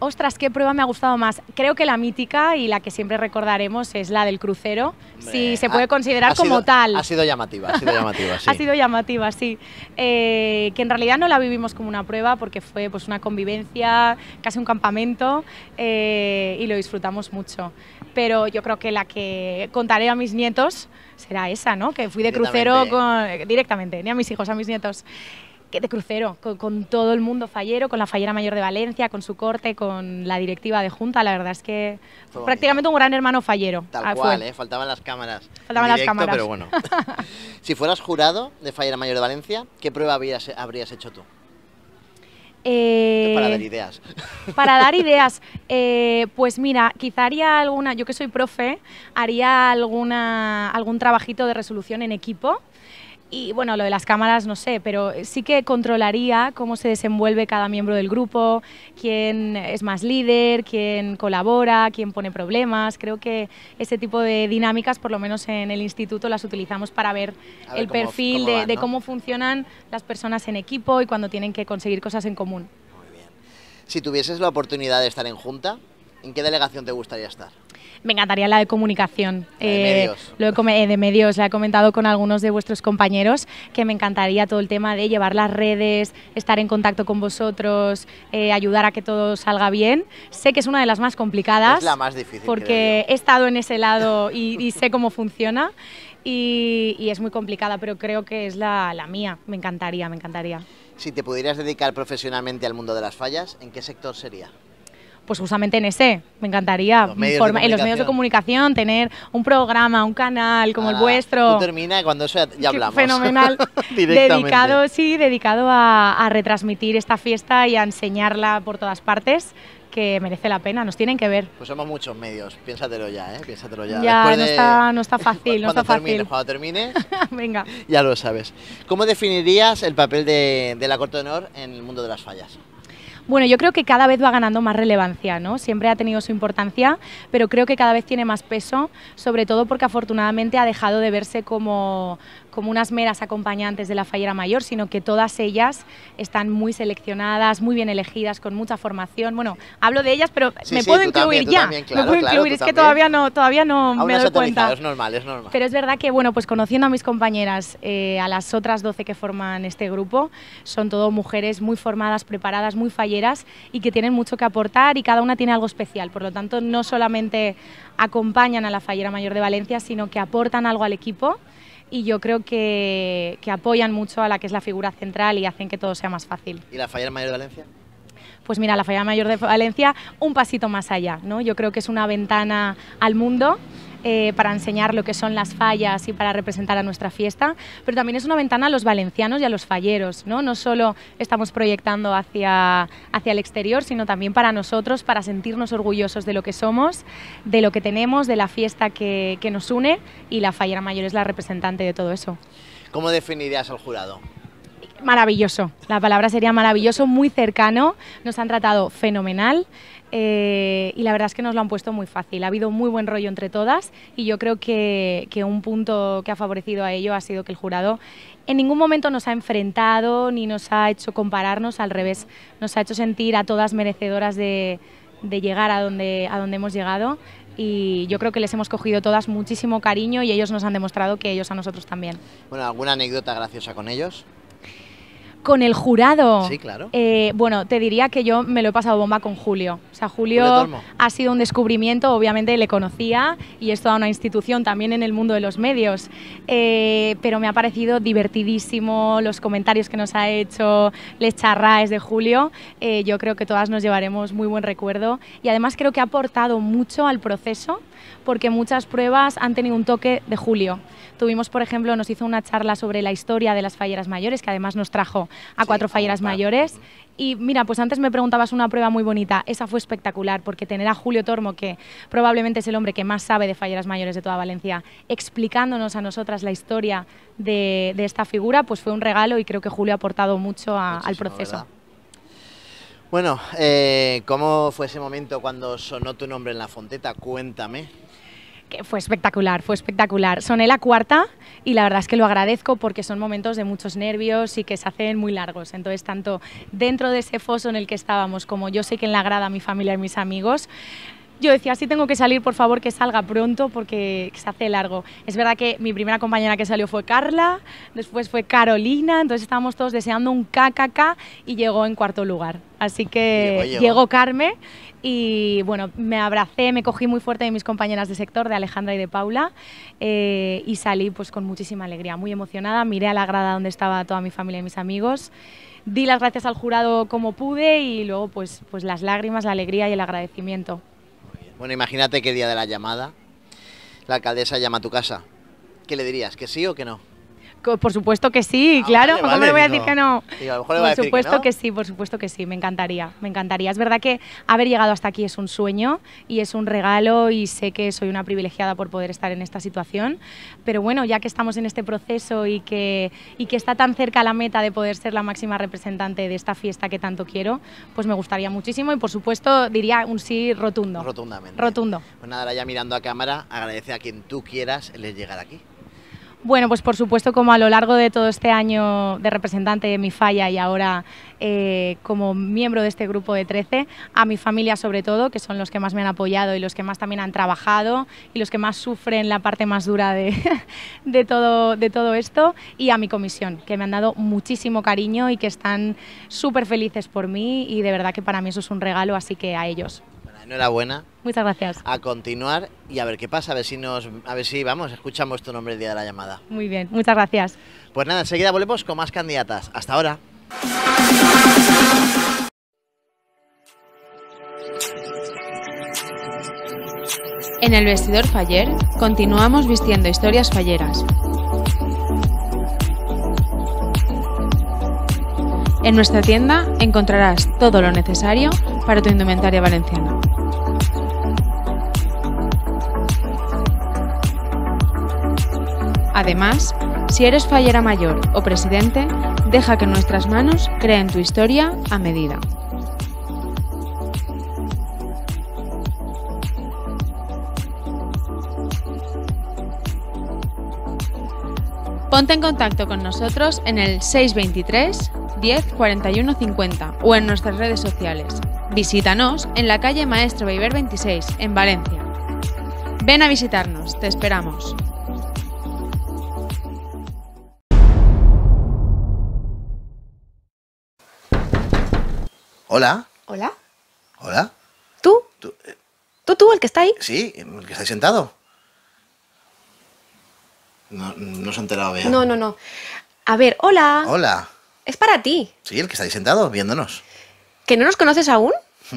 Ostras, qué prueba me ha gustado más. Creo que la mítica y la que siempre recordaremos es la del crucero, si se puede considerar como tal. Ha sido llamativa, sí. Ha sido llamativa, sí. Que en realidad no la vivimos como una prueba porque fue pues, una convivencia, casi un campamento y lo disfrutamos mucho. Pero yo creo que la que contaré a mis nietos será esa, ¿no? Que fui de crucero directamente, ni a mis hijos, a mis nietos. De crucero, con todo el mundo fallero, con la fallera mayor de Valencia, con su corte, con la directiva de Junta, la verdad es que fue prácticamente un gran hermano fallero. Tal cual, faltaban las cámaras. Faltaban directo, las cámaras. Pero bueno. Si fueras jurado de fallera mayor de Valencia, ¿qué prueba habrías hecho tú? Para dar ideas. Para dar ideas, pues mira, quizá haría alguna, yo que soy profe, haría algún trabajito de resolución en equipo. Y bueno, lo de las cámaras no sé, pero sí que controlaría cómo se desenvuelve cada miembro del grupo, quién es más líder, quién colabora, quién pone problemas. Creo que ese tipo de dinámicas, por lo menos en el instituto, las utilizamos para ver, el perfil cómo van, de cómo funcionan las personas en equipo y cuando tienen que conseguir cosas en común. Muy bien. Si tuvieses la oportunidad de estar en junta, ¿en qué delegación te gustaría estar? Me encantaría la de comunicación, de medios, la he comentado con algunos de vuestros compañeros, que me encantaría todo el tema de llevar las redes, estar en contacto con vosotros, ayudar a que todo salga bien. Sé que es una de las más complicadas, es la más difícil, porque he estado en ese lado y sé cómo funciona y es muy complicada, pero creo que es la mía, me encantaría, Si te pudieras dedicar profesionalmente al mundo de las fallas, ¿en qué sector sería? Pues justamente en ese, me encantaría, en los medios de comunicación, tener un programa, un canal como el vuestro. Tú termina y cuando eso ya hablamos. Fenomenal. Dedicado, sí, dedicado a retransmitir esta fiesta y a enseñarla por todas partes, que merece la pena, nos tienen que ver. Pues somos muchos medios, piénsatelo ya, piénsatelo ya. Ya, no está fácil, Cuando termines, venga, ya lo sabes. ¿Cómo definirías el papel de la Corte de Honor en el mundo de las fallas? Bueno, yo creo que cada vez va ganando más relevancia, ¿no? Siempre ha tenido su importancia, pero creo que cada vez tiene más peso, sobre todo porque afortunadamente ha dejado de verse como unas meras acompañantes de la fallera mayor, sino que todas ellas están muy seleccionadas, muy bien elegidas, con mucha formación. Bueno, hablo de ellas, pero sí, me puedo incluir, es que todavía no me doy cuenta. Es normal. Pero es verdad que, bueno, pues conociendo a mis compañeras, a las otras 12 que forman este grupo, son todo mujeres muy formadas, preparadas, muy falleras y que tienen mucho que aportar y cada una tiene algo especial. Por lo tanto, no solamente acompañan a la fallera mayor de Valencia, sino que aportan algo al equipo. Y yo creo que apoyan mucho a la que es la figura central y hacen que todo sea más fácil. ¿Y la fallera mayor de Valencia? Pues mira, la fallera mayor de Valencia un pasito más allá, ¿no? Yo creo que es una ventana al mundo para enseñar lo que son las fallas y para representar a nuestra fiesta, pero también es una ventana a los valencianos y a los falleros, ¿no? No solo estamos proyectando hacia el exterior, sino también para nosotros, para sentirnos orgullosos de lo que somos, de lo que tenemos, de la fiesta que nos une, y la fallera mayor es la representante de todo eso. ¿Cómo definirías al jurado? Maravilloso, la palabra sería maravilloso, muy cercano, nos han tratado fenomenal y la verdad es que nos lo han puesto muy fácil, ha habido muy buen rollo entre todas y yo creo que un punto que ha favorecido a ello ha sido que el jurado en ningún momento nos ha enfrentado ni nos ha hecho compararnos, al revés, nos ha hecho sentir a todas merecedoras de llegar a donde hemos llegado. Y yo creo que les hemos cogido todas muchísimo cariño y ellos nos han demostrado que ellos a nosotros también. Bueno, ¿alguna anécdota graciosa con ellos? Con el jurado, sí, claro. Bueno, te diría que yo me lo he pasado bomba con Julio. O sea, Julio ha sido un descubrimiento, obviamente le conocía y es toda una institución también en el mundo de los medios, pero me ha parecido divertidísimo los comentarios que nos ha hecho, les charraes de Julio. Yo creo que todas nos llevaremos muy buen recuerdo y además creo que ha aportado mucho al proceso porque muchas pruebas han tenido un toque de Julio. Tuvimos, por ejemplo, nos hizo una charla sobre la historia de las falleras mayores, que además nos trajo a 4 falleras mayores. Y mira, pues antes me preguntabas una prueba muy bonita, esa fue espectacular, porque tener a Julio Tormo, que probablemente es el hombre que más sabe de falleras mayores de toda Valencia, explicándonos a nosotras la historia de esta figura, pues fue un regalo y creo que Julio ha aportado mucho al proceso. ¿Verdad? Bueno, ¿cómo fue ese momento cuando sonó tu nombre en la fonteta? Cuéntame. Fue espectacular. Soné la cuarta y la verdad es que lo agradezco porque son momentos de muchos nervios y que se hacen muy largos. Entonces, tanto dentro de ese foso en el que estábamos como yo sé que en la grada mi familia y mis amigos, yo decía, si tengo que salir, por favor, que salga pronto porque se hace largo. Es verdad que mi primera compañera que salió fue Carla, después fue Carolina, entonces estábamos todos deseando un KKK y llegó en cuarto lugar. Así que llegó Carmen y bueno, me abracé, me cogí muy fuerte de mis compañeras de sector, de Alejandra y de Paula, y salí pues con muchísima alegría, muy emocionada. Miré a la grada donde estaba toda mi familia y mis amigos, di las gracias al jurado como pude y luego pues las lágrimas, la alegría y el agradecimiento. Bueno, imagínate que día de la llamada la alcaldesa llama a tu casa. ¿Qué le dirías? ¿Que sí o que no? Por supuesto que sí, claro. Vale, ¿cómo le voy a decir que no? Digo, a lo mejor le va a decir que no. Por supuesto que sí, por supuesto que sí. Me encantaría, me encantaría. Es verdad que haber llegado hasta aquí es un sueño y es un regalo y sé que soy una privilegiada por poder estar en esta situación. Pero bueno, ya que estamos en este proceso y que está tan cerca la meta de poder ser la máxima representante de esta fiesta que tanto quiero, pues me gustaría muchísimo y por supuesto diría un sí rotundo. Rotundamente. Rotundo. Pues nada, ahora ya mirando a cámara, agradece a quien tú quieras el llegar aquí. Bueno, pues por supuesto, como a lo largo de todo este año de representante de mi falla y ahora como miembro de este grupo de 13, a mi familia sobre todo, que son los que más me han apoyado y los que más también han trabajado y los que más sufren la parte más dura de todo esto, y a mi comisión, que me han dado muchísimo cariño y que están súper felices por mí y de verdad que para mí eso es un regalo, así que a ellos. Enhorabuena. Muchas gracias. A continuar y a ver qué pasa, a ver si vamos, escuchamos tu nombre el día de la llamada. Muy bien, muchas gracias. Pues nada, enseguida volvemos con más candidatas. Hasta ahora. En el vestidor faller continuamos vistiendo historias falleras. En nuestra tienda encontrarás todo lo necesario para tu indumentaria valenciana. Además, si eres fallera mayor o presidente, deja que nuestras manos creen tu historia a medida. Ponte en contacto con nosotros en el 623 10 41 50 o en nuestras redes sociales. Visítanos en la calle Maestro Beiber 26, en Valencia. Ven a visitarnos, te esperamos. Hola. Hola. Hola. ¿Tú? ¿Tú, el que está ahí? Sí, el que está ahí sentado. No se ha enterado, Bea. No. A ver, hola. Hola. Es para ti. Sí, el que está ahí sentado, viéndonos. ¿Que no nos conoces aún?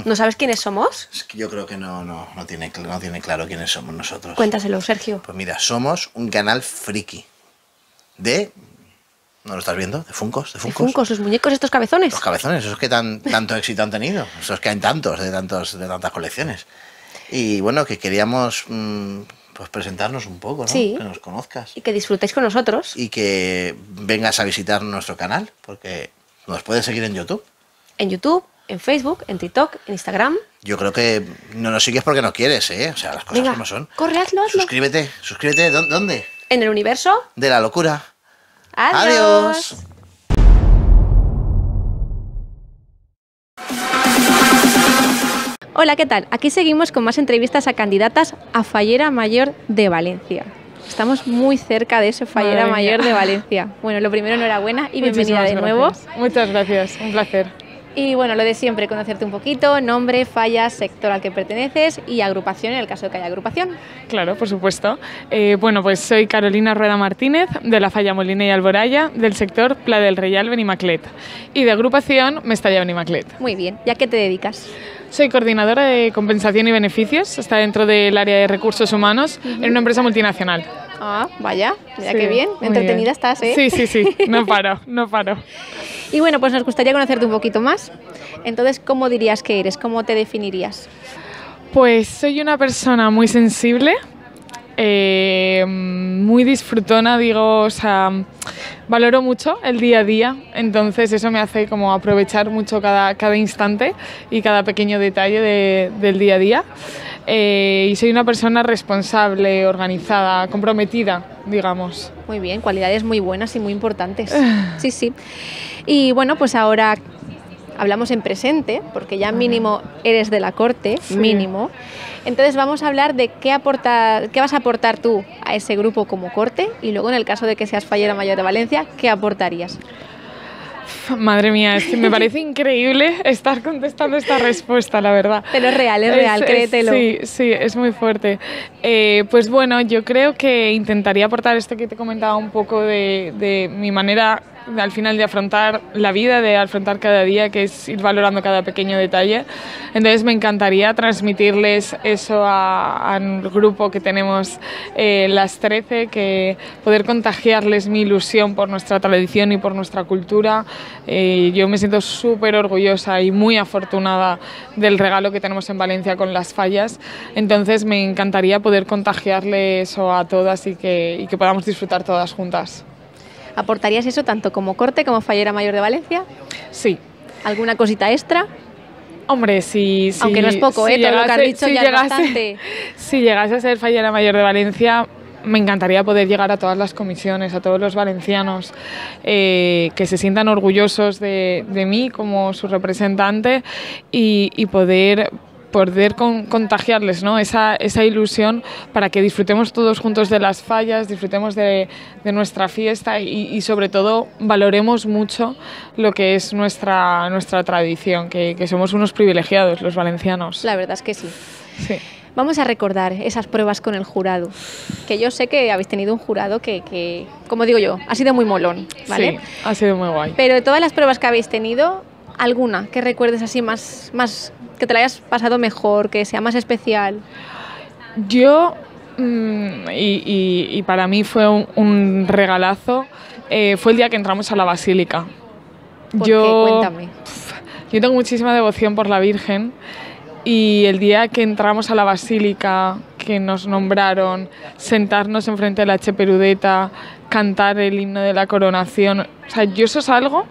¿No sabes quiénes somos? Es que yo creo que no tiene claro quiénes somos nosotros. Cuéntaselo, Sergio. Pues mira, somos un canal friki de... ¿No lo estás viendo? De Funkos. De Funkos, los muñecos estos cabezones. Los cabezones, esos que tanto éxito han tenido. Esos que hay de tantas colecciones. Y bueno, que queríamos pues presentarnos un poco, ¿no? Sí. Que nos conozcas. Y que disfrutéis con nosotros. Y que vengas a visitar nuestro canal, porque nos puedes seguir en YouTube. En YouTube, en Facebook, en TikTok, en Instagram. Yo creo que no nos sigues porque no quieres, ¿eh? O sea, las cosas como son. Corre, hazlo. Suscríbete. ¿Dónde? En el universo de la locura. ¡Adiós! Hola, ¿qué tal? Aquí seguimos con más entrevistas a candidatas a Fallera Mayor de Valencia. Estamos muy cerca de ese Fallera Mayor de Valencia. Bueno, lo primero, enhorabuena y bienvenida de nuevo. Muchas gracias, un placer. Y bueno, lo de siempre, conocerte un poquito, nombre, falla, sector al que perteneces y agrupación en el caso de que haya agrupación. Claro, por supuesto. Bueno, pues soy Carolina Rueda Martínez, de la Falla Molina y Alboraya, del sector Pla del Rei Abenimaclet y de agrupación Mestalla Benimaclet. Muy bien, ¿y a qué te dedicas? Soy coordinadora de compensación y beneficios, está dentro del área de recursos humanos en una empresa multinacional. Ah, vaya, mira sí, qué bien, entretenida bien estás, ¿eh? Sí, no paro. Y bueno, pues nos gustaría conocerte un poquito más. Entonces, ¿cómo dirías que eres? ¿Cómo te definirías? Pues soy una persona muy sensible, muy disfrutona, digo, o sea, valoro mucho el día a día, entonces eso me hace como aprovechar mucho cada instante y cada pequeño detalle del día a día. y soy una persona responsable, organizada, comprometida, digamos. Muy bien, cualidades muy buenas y muy importantes. Sí, sí. Y bueno, pues ahora hablamos en presente, porque ya mínimo eres de la corte, sí, mínimo. Entonces vamos a hablar de qué vas a aportar tú a ese grupo como corte y luego en el caso de que seas fallera mayor de Valencia, ¿qué aportarías? Madre mía, es que me parece increíble estar contestando esta respuesta, la verdad. Pero es real, créetelo. Sí, sí, es muy fuerte. Pues bueno, yo creo que intentaría aportar esto que te comentaba un poco de mi manera al final de afrontar la vida, de afrontar cada día, que es ir valorando cada pequeño detalle. Entonces me encantaría transmitirles eso al grupo que tenemos las 13, que poder contagiarles mi ilusión por nuestra tradición y por nuestra cultura. Yo me siento súper orgullosa y muy afortunada del regalo que tenemos en Valencia con las fallas. Entonces me encantaría poder contagiarle eso a todas y que podamos disfrutar todas juntas. ¿Aportarías eso tanto como corte como fallera mayor de Valencia? Sí. ¿Alguna cosita extra? Hombre, sí. Aunque no es poco, si todo lo que has dicho ya es bastante. Si llegase a ser fallera mayor de Valencia, me encantaría poder llegar a todas las comisiones, a todos los valencianos, que se sientan orgullosos de mí como su representante y poder contagiarles, ¿no?, esa ilusión para que disfrutemos todos juntos de las fallas, disfrutemos de nuestra fiesta y sobre todo valoremos mucho lo que es nuestra tradición, que somos unos privilegiados los valencianos. La verdad es que sí. Sí. Vamos a recordar esas pruebas con el jurado, que yo sé que habéis tenido un jurado que como digo yo, ha sido muy molón, ¿vale? Sí, ha sido muy guay. Pero de todas las pruebas que habéis tenido, ¿alguna que recuerdes así más que te la hayas pasado mejor, que sea más especial? Yo, y para mí fue un regalazo, fue el día que entramos a la Basílica. ¿Por qué? Cuéntame. Yo tengo muchísima devoción por la Virgen y el día que entramos a la Basílica, que nos nombraron, sentarnos enfrente de la Cheperudeta, cantar el himno de la coronación, o sea, yo eso es algo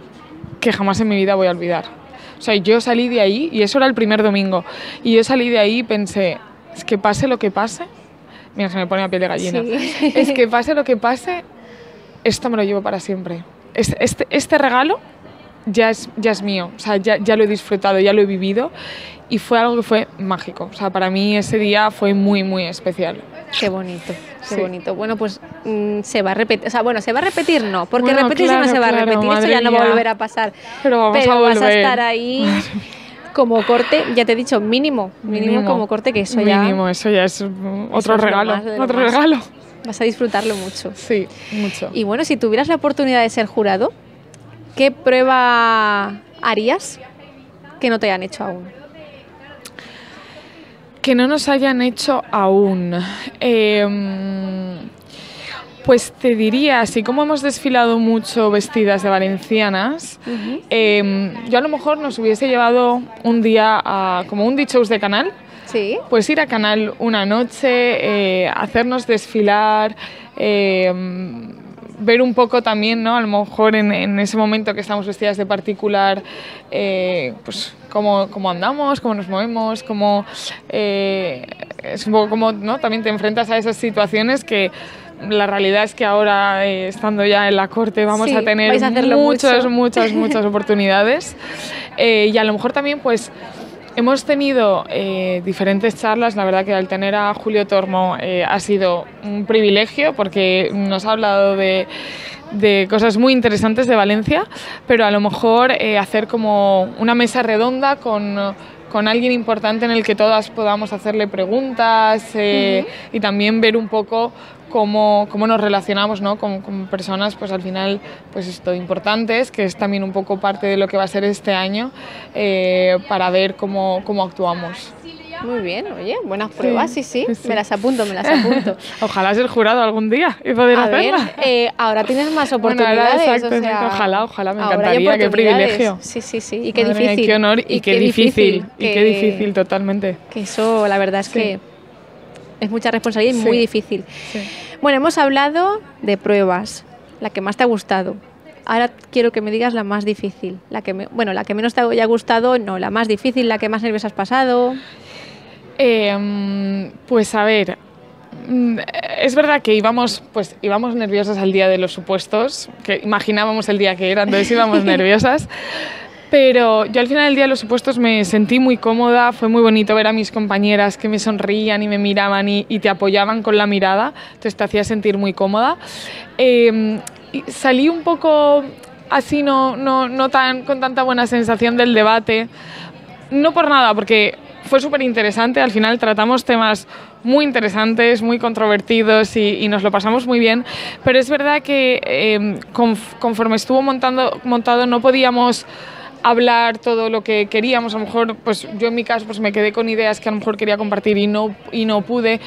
que jamás en mi vida voy a olvidar. O sea, yo salí de ahí, y eso era el primer domingo, y yo salí de ahí y pensé, es que pase lo que pase, mira, se me pone la piel de gallina, sí. Es que pase lo que pase, esto me lo llevo para siempre. Este regalo ya es mío, o sea, ya lo he disfrutado, ya lo he vivido, y fue algo que fue mágico. O sea, para mí ese día fue muy, muy especial. Qué bonito, qué bonito. Bueno, pues se va a repetir, o sea, bueno, se va a repetir no, porque bueno, repetir claro, no se va a repetir, eso ya no va a volver a pasar. Pero vas a estar ahí como corte, ya te he dicho, mínimo como corte, que eso ya... Mínimo, eso ya es otro regalo, otro regalo. Vas a disfrutarlo mucho. Sí, mucho. Y bueno, si tuvieras la oportunidad de ser jurado, ¿qué prueba harías que no te hayan hecho aún? Que no nos hayan hecho aún. Pues te diría, así como hemos desfilado mucho vestidas de valencianas, yo a lo mejor nos hubiese llevado un día a como un D-Shows de Canal. Sí. Pues ir a Canal una noche, hacernos desfilar, ver un poco también, ¿no?, a lo mejor en ese momento que estamos vestidas de particular, pues cómo andamos, cómo nos movemos, cómo es un poco como, ¿no?, también te enfrentas a esas situaciones que la realidad es que ahora, estando ya en la corte, vamos a tener muchas oportunidades. Y a lo mejor también, pues, hemos tenido diferentes charlas. La verdad que al tener a Julio Tormo ha sido un privilegio porque nos ha hablado de cosas muy interesantes de Valencia, pero a lo mejor hacer como una mesa redonda con alguien importante en el que todas podamos hacerle preguntas y también ver un poco cómo nos relacionamos, ¿no?, con personas, pues al final, pues esto, importantes, que es también un poco parte de lo que va a ser este año, para ver cómo actuamos. Muy bien, oye, buenas pruebas, sí. Me las apunto. Ojalá ser jurado algún día y poder hacerla. Ahora tienes más oportunidades. Bueno, exactamente, o sea, ojalá, me encantaría, qué privilegio. Sí, y qué difícil. Madre mía, qué honor y qué difícil, y qué difícil totalmente. Que eso, la verdad es que es mucha responsabilidad y muy difícil. Sí. Bueno, hemos hablado de pruebas, la que más te ha gustado. Ahora quiero que me digas la más difícil, la que menos te haya gustado, no, la más difícil, la que más nervios has pasado... Pues a ver, es verdad que íbamos nerviosas al día de los supuestos, que imaginábamos el día que era, entonces íbamos nerviosas, pero yo al final del día de los supuestos me sentí muy cómoda, fue muy bonito ver a mis compañeras que me sonreían y me miraban y te apoyaban con la mirada, entonces te hacía sentir muy cómoda. Salí un poco así, con tanta buena sensación del debate, no por nada, porque fue súper interesante, al final tratamos temas muy interesantes, muy controvertidos y nos lo pasamos muy bien, pero es verdad que conforme estuvo montado no podíamos hablar todo lo que queríamos, a lo mejor, pues yo en mi caso pues me quedé con ideas que a lo mejor quería compartir y no pude,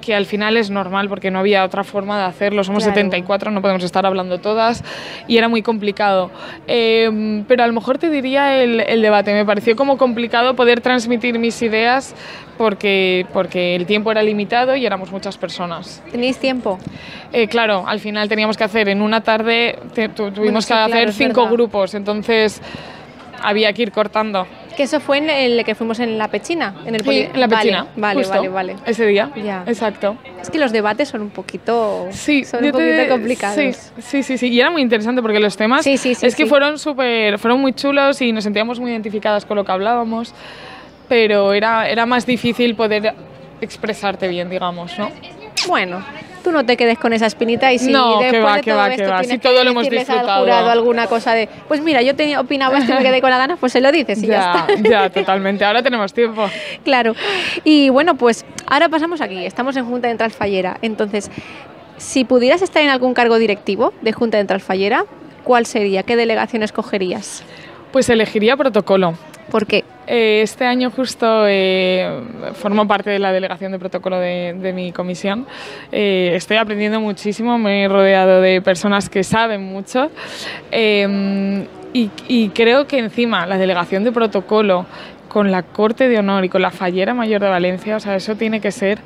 que al final es normal porque no había otra forma de hacerlo, somos claro. 74, no podemos estar hablando todas y era muy complicado, pero a lo mejor te diría el debate, me pareció como complicado poder transmitir mis ideas porque el tiempo era limitado y éramos muchas personas. ¿Tenéis tiempo? Claro, al final teníamos que hacer en una tarde, tuvimos que hacer 5 grupos, entonces había que ir cortando. Que eso fue en el que fuimos en la Pechina, en el poli. Sí, en la Pechina, vale. Ese día, ya. Exacto. Es que los debates son un poquito, sí, son un poquito complicados. Sí, y era muy interesante porque los temas fueron muy chulos y nos sentíamos muy identificadas con lo que hablábamos, pero era más difícil poder expresarte bien, digamos, ¿no? Bueno, tú no te quedes con esa espinita y si no, después de todo esto si todo lo hemos disfrutado. Al jurado alguna cosa de, pues mira, yo opinaba esto y me quedé con la gana, pues se lo dices y ya está. Ya, totalmente, ahora tenemos tiempo. Claro, y bueno, pues ahora pasamos aquí, estamos en Junta de Transfallera, entonces, si pudieras estar en algún cargo directivo de Junta de Transfallera, ¿cuál sería? ¿Qué delegación escogerías? Pues elegiría protocolo. ¿Por qué? Este año justo formo parte de la delegación de protocolo de mi comisión. Estoy aprendiendo muchísimo, me he rodeado de personas que saben mucho y creo que encima la delegación de protocolo con la Corte de Honor y con la Fallera Mayor de Valencia, o sea, eso tiene que ser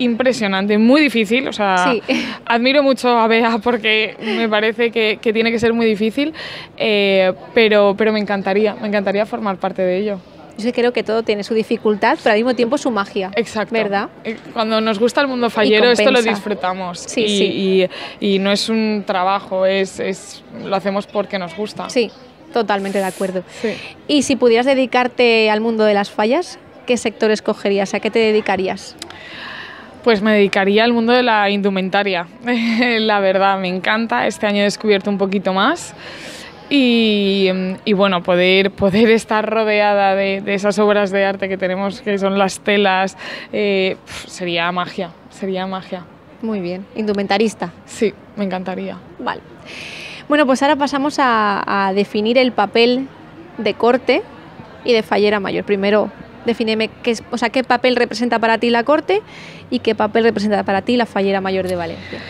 impresionante, muy difícil, o sea, sí. Admiro mucho a Bea porque me parece que tiene que ser muy difícil, pero me encantaría formar parte de ello. Yo creo que todo tiene su dificultad, pero al mismo tiempo su magia. Exacto. ¿Verdad? Cuando nos gusta el mundo fallero, esto lo disfrutamos. Sí, y no es un trabajo, lo hacemos porque nos gusta. Sí, totalmente de acuerdo. Sí. Y si pudieras dedicarte al mundo de las fallas, ¿qué sector escogerías? ¿A qué te dedicarías? Pues me dedicaría al mundo de la indumentaria, la verdad, me encanta, este año he descubierto un poquito más y bueno, poder estar rodeada de esas obras de arte que tenemos, que son las telas, sería magia. Muy bien, indumentarista. Sí, me encantaría. Vale. Bueno, pues ahora pasamos a definir el papel de corte y de fallera mayor. Primero, defíneme qué papel representa para ti la Corte y qué papel representa para ti la Fallera Mayor de Valencia.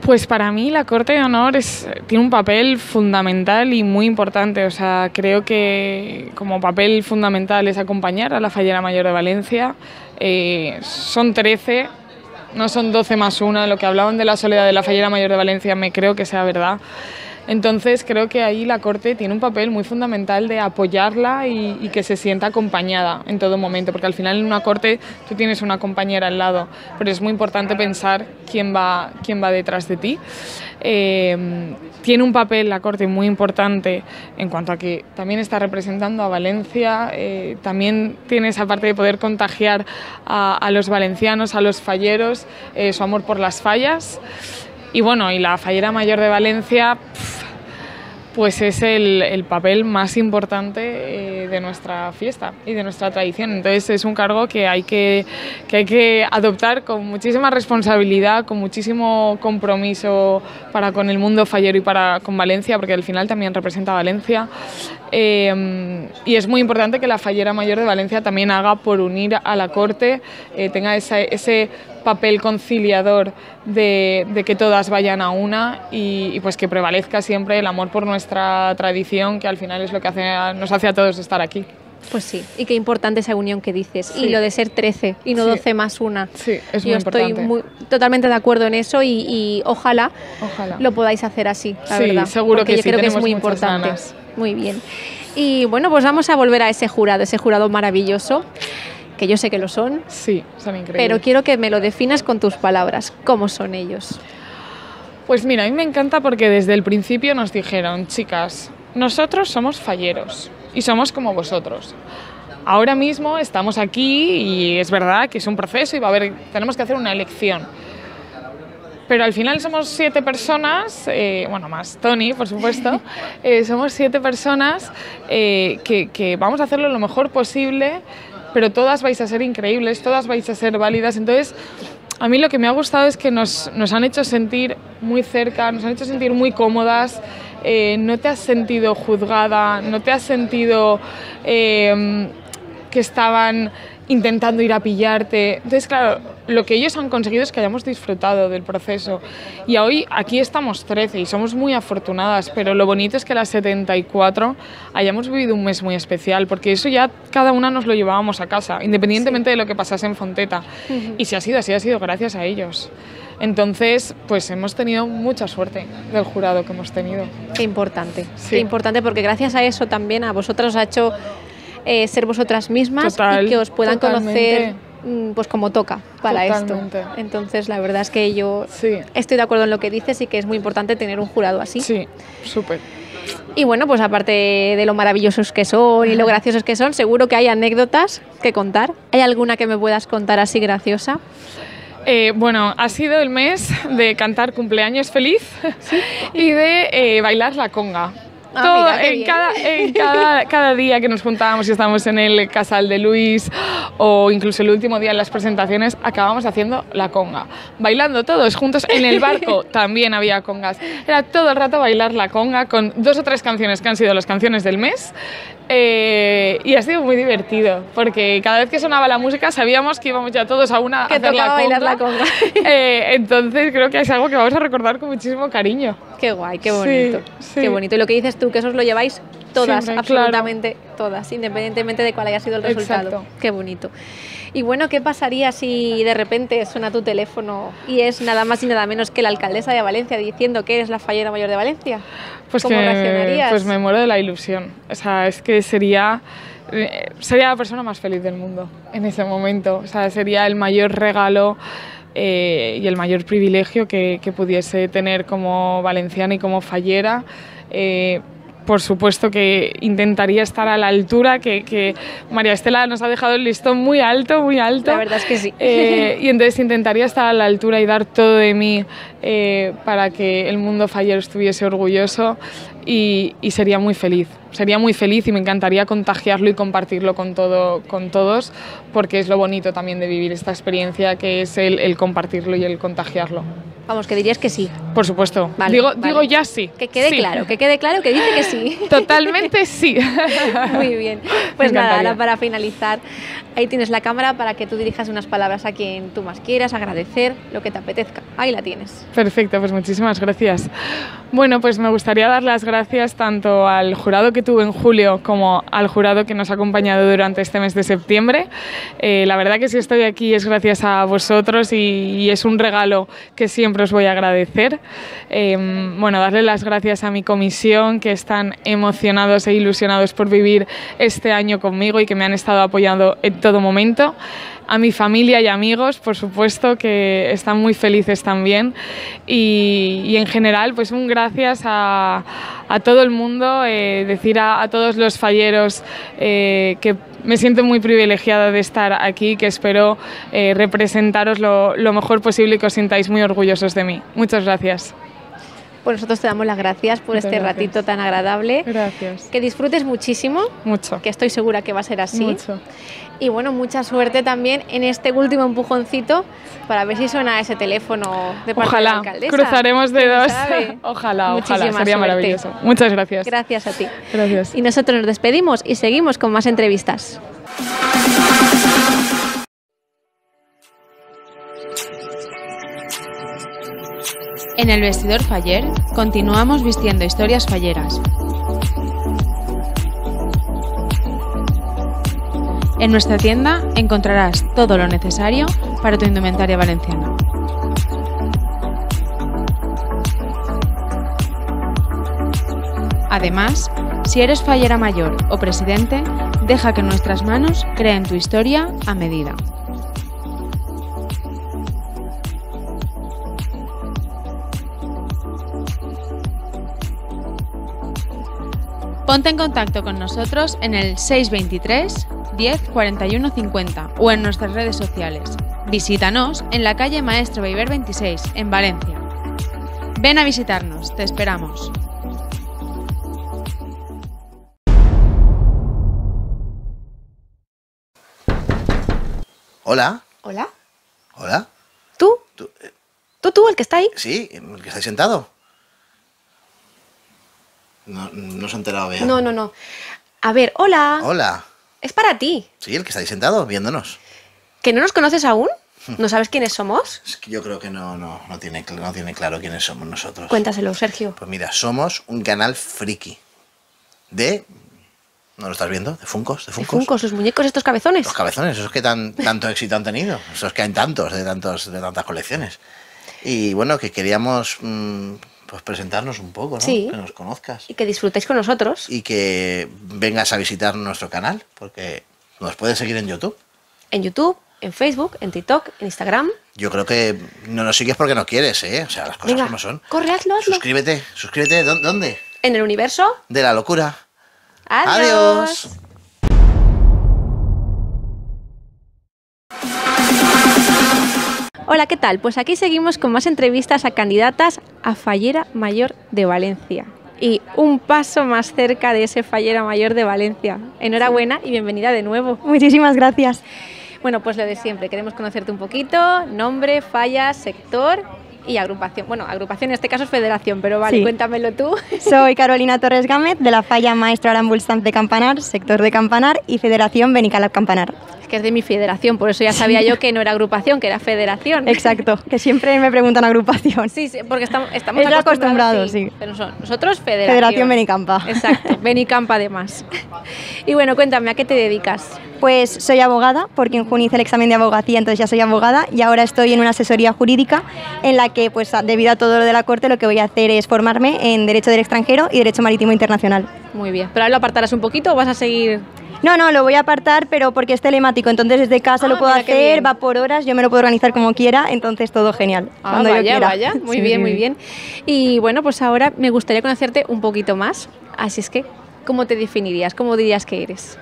Pues para mí la Corte de Honor tiene un papel fundamental y muy importante. O sea, creo que como papel fundamental es acompañar a la Fallera Mayor de Valencia. Son 13, no son 12 más 1. Lo que hablaban de la soledad de la Fallera Mayor de Valencia me creo que sea verdad. Entonces creo que ahí la Corte tiene un papel muy fundamental de apoyarla y que se sienta acompañada en todo momento, porque al final en una Corte tú tienes una compañera al lado, pero es muy importante pensar quién va detrás de ti. Tiene un papel la Corte muy importante en cuanto a que también está representando a Valencia, también tiene esa parte de poder contagiar a los valencianos, a los falleros, su amor por las fallas. Y bueno, y la Fallera Mayor de Valencia, pues es el papel más importante de nuestra fiesta y de nuestra tradición. Entonces es un cargo que hay que adoptar con muchísima responsabilidad, con muchísimo compromiso para con el mundo fallero y con Valencia, porque al final también representa a Valencia. Y es muy importante que la Fallera Mayor de Valencia también haga por unir a la Corte, tenga ese papel conciliador de que todas vayan a una y pues que prevalezca siempre el amor por nuestra tradición, que al final es lo que nos hace a todos estar aquí. Pues sí, y qué importante esa unión que dices, sí. Y lo de ser 13 y no sí. 12 más una. Sí, es muy importante. Yo estoy totalmente de acuerdo en eso y ojalá lo podáis hacer así, la sí, verdad. Seguro porque que yo sí, creo que es muy importante. Ganas. Muy bien. Y bueno, pues vamos a volver a ese jurado maravilloso que yo sé que lo son. Sí, son increíbles. Pero quiero que me lo definas con tus palabras. ¿Cómo son ellos? Pues mira, a mí me encanta porque desde el principio nos dijeron, chicas, nosotros somos falleros y somos como vosotros. Ahora mismo estamos aquí y es verdad que es un proceso y va a haber, tenemos que hacer una elección. Pero al final somos 7 personas, bueno, más Tony, por supuesto, somos 7 personas que vamos a hacerlo lo mejor posible, pero todas vais a ser increíbles, todas vais a ser válidas. Entonces, a mí lo que me ha gustado es que nos han hecho sentir muy cerca, nos han hecho sentir muy cómodas, no te has sentido juzgada, no te has sentido que estaban intentando ir a pillarte. Entonces, claro, lo que ellos han conseguido es que hayamos disfrutado del proceso. Y hoy aquí estamos 13 y somos muy afortunadas, pero lo bonito es que las 74 hayamos vivido un mes muy especial, porque eso ya cada una nos lo llevábamos a casa, independientemente de lo que pasase en Fonteta. Y si ha sido así, ha sido gracias a ellos. Entonces, pues hemos tenido mucha suerte del jurado que hemos tenido. Qué importante, sí. Qué importante, porque gracias a eso también a vosotras os ha hecho ser vosotras mismas. Total, y que os puedan conocer pues como toca para totalmente. Esto. Entonces, la verdad es que yo sí. Estoy de acuerdo en lo que dices y que es muy importante tener un jurado así. Sí, súper. Y bueno, pues aparte de lo maravillosos que son y lo graciosos que son, seguro que hay anécdotas que contar. ¿Hay alguna que me puedas contar así graciosa? Bueno, ha sido el mes de cantar cumpleaños feliz. ¿Sí? Y de bailar la conga. Ah, todo, mira, cada día que nos juntábamos y estábamos en el casal de Luis o incluso el último día en las presentaciones acabábamos haciendo la conga, bailando todos juntos. En el barco también había congas, era todo el rato bailar la conga con 2 o 3 canciones que han sido las canciones del mes. Y ha sido muy divertido porque cada vez que sonaba la música sabíamos que íbamos ya todos a una que a hacer la conga. Bailar la conga. Entonces creo que es algo que vamos a recordar con muchísimo cariño. Qué guay, qué bonito. Sí, sí. Qué bonito. Y lo que dices tú, que eso os lo lleváis todas, siempre, absolutamente claro. Todas, independientemente de cuál haya sido el resultado. Exacto. Qué bonito. Y bueno, ¿qué pasaría si de repente suena tu teléfono y es nada más y nada menos que la alcaldesa de Valencia diciendo que eres la fallera mayor de Valencia? Pues ¿cómo reaccionarías? Pues me muero de la ilusión. O sea, es que sería la persona más feliz del mundo en ese momento. O sea, sería el mayor regalo y el mayor privilegio que pudiese tener como valenciana y como fallera. Por supuesto que intentaría estar a la altura, que María Estela nos ha dejado el listón muy alto, muy alto. La verdad es que sí. Y entonces intentaría estar a la altura y dar todo de mí para que el mundo fallero estuviese orgulloso y sería muy feliz. Sería muy feliz y me encantaría contagiarlo y compartirlo con todos, porque es lo bonito también de vivir esta experiencia, que es el compartirlo y el contagiarlo. Vamos, que dirías que sí. Por supuesto. Vale, digo ya sí. Que quede sí. Claro, que quede claro que dice que sí. Totalmente sí. Muy bien. Pues nada, ahora para finalizar, ahí tienes la cámara para que tú dirijas unas palabras a quien tú más quieras, agradecer, lo que te apetezca. Ahí la tienes. Perfecto, pues muchísimas gracias. Bueno, pues me gustaría dar las gracias tanto al jurado que tuve en julio como al jurado que nos ha acompañado durante este mes de septiembre. La verdad que si estoy aquí es gracias a vosotros y es un regalo que siempre os voy a agradecer. Bueno, darle las gracias a mi comisión, que están emocionados e ilusionados por vivir este año conmigo y que me han estado apoyando en todo momento. A mi familia y amigos, por supuesto, que están muy felices también. Y en general, pues un gracias a todo el mundo, decir a todos los falleros que me siento muy privilegiada de estar aquí, que espero representaros lo mejor posible y que os sintáis muy orgullosos de mí. Muchas gracias. Pues nosotros te damos las gracias por este ratito tan agradable. Gracias. Que disfrutes muchísimo. Mucho. Que estoy segura que va a ser así. Mucho. Y bueno, mucha suerte también en este último empujoncito para ver si suena ese teléfono de parte de la alcaldesa. Ojalá, cruzaremos dedos. Ojalá, ojalá, sería maravilloso. Muchas gracias. Gracias a ti. Gracias. Y nosotros nos despedimos y seguimos con más entrevistas. En el vestidor faller continuamos vistiendo historias falleras. En nuestra tienda encontrarás todo lo necesario para tu indumentaria valenciana. Además, si eres fallera mayor o presidente, Deja que nuestras manos creen tu historia a medida. Ponte en contacto con nosotros en el 623 10 41 50 o en nuestras redes sociales. Visítanos en la calle Maestro Beiber 26, en Valencia. Ven a visitarnos, te esperamos. Hola. Hola. Hola. ¿Tú? ¿Tú, el que está ahí? Sí, el que está ahí sentado. No se ha enterado, Bea. No. A ver, hola. Hola. Es para ti. Sí, el que está ahí sentado, viéndonos. ¿Que no nos conoces aún? ¿No sabes quiénes somos? Es que yo creo que no tiene claro quiénes somos nosotros. Cuéntaselo, Sergio. Pues mira, somos un canal friki de... ¿No lo estás viendo? De Funkos. De Funkos, los muñecos estos cabezones. Los cabezones, esos que tanto éxito han tenido. Esos que hay tantas colecciones. Y bueno, que queríamos... pues presentarnos un poco, ¿no? Sí. Que nos conozcas. Y que disfrutéis con nosotros. Y que vengas a visitar nuestro canal, porque nos puedes seguir en YouTube. En YouTube, en Facebook, en TikTok, en Instagram. Yo creo que no nos sigues porque no quieres, ¿eh? O sea, las cosas como son. Corre, hazlo. Suscríbete. ¿Dónde? En el universo de la locura. Adiós. Hola, ¿qué tal? Pues aquí seguimos con más entrevistas a candidatas a Fallera Mayor de Valencia. Y un paso más cerca de ese Fallera Mayor de Valencia. Enhorabuena y bienvenida de nuevo. Muchísimas gracias. Bueno, pues lo de siempre, queremos conocerte un poquito, nombre, falla, sector y agrupación. Bueno, agrupación en este caso es federación, pero vale, sí. Cuéntamelo tú. Soy Carolina Torres Gámez, de la Falla Maestro Rambla Stants de Campanar, sector de Campanar y Federación Benicalap Campanar. Que es de mi federación, por eso ya sabía yo que no era agrupación, que era federación. Exacto, que siempre me preguntan agrupación. Sí, porque estamos acostumbrados, sí. Pero nosotros federación. Federación Benicampa. Exacto, Benicampa además. Y bueno, cuéntame, ¿a qué te dedicas? Pues soy abogada, porque en junio hice el examen de abogacía, entonces ya soy abogada y ahora estoy en una asesoría jurídica en la que, pues debido a todo lo de la Corte, lo que voy a hacer es formarme en Derecho del Extranjero y Derecho Marítimo Internacional. Muy bien, ¿pero ahora lo apartarás un poquito o vas a seguir...? No, lo voy a apartar, pero porque es telemático, entonces desde casa lo puedo hacer, va por horas, yo me lo puedo organizar como quiera, entonces todo genial, cuando yo quiera. Vaya, muy bien, muy bien. Y bueno, pues ahora me gustaría conocerte un poquito más, así es que, ¿cómo te definirías? ¿Cómo dirías que eres?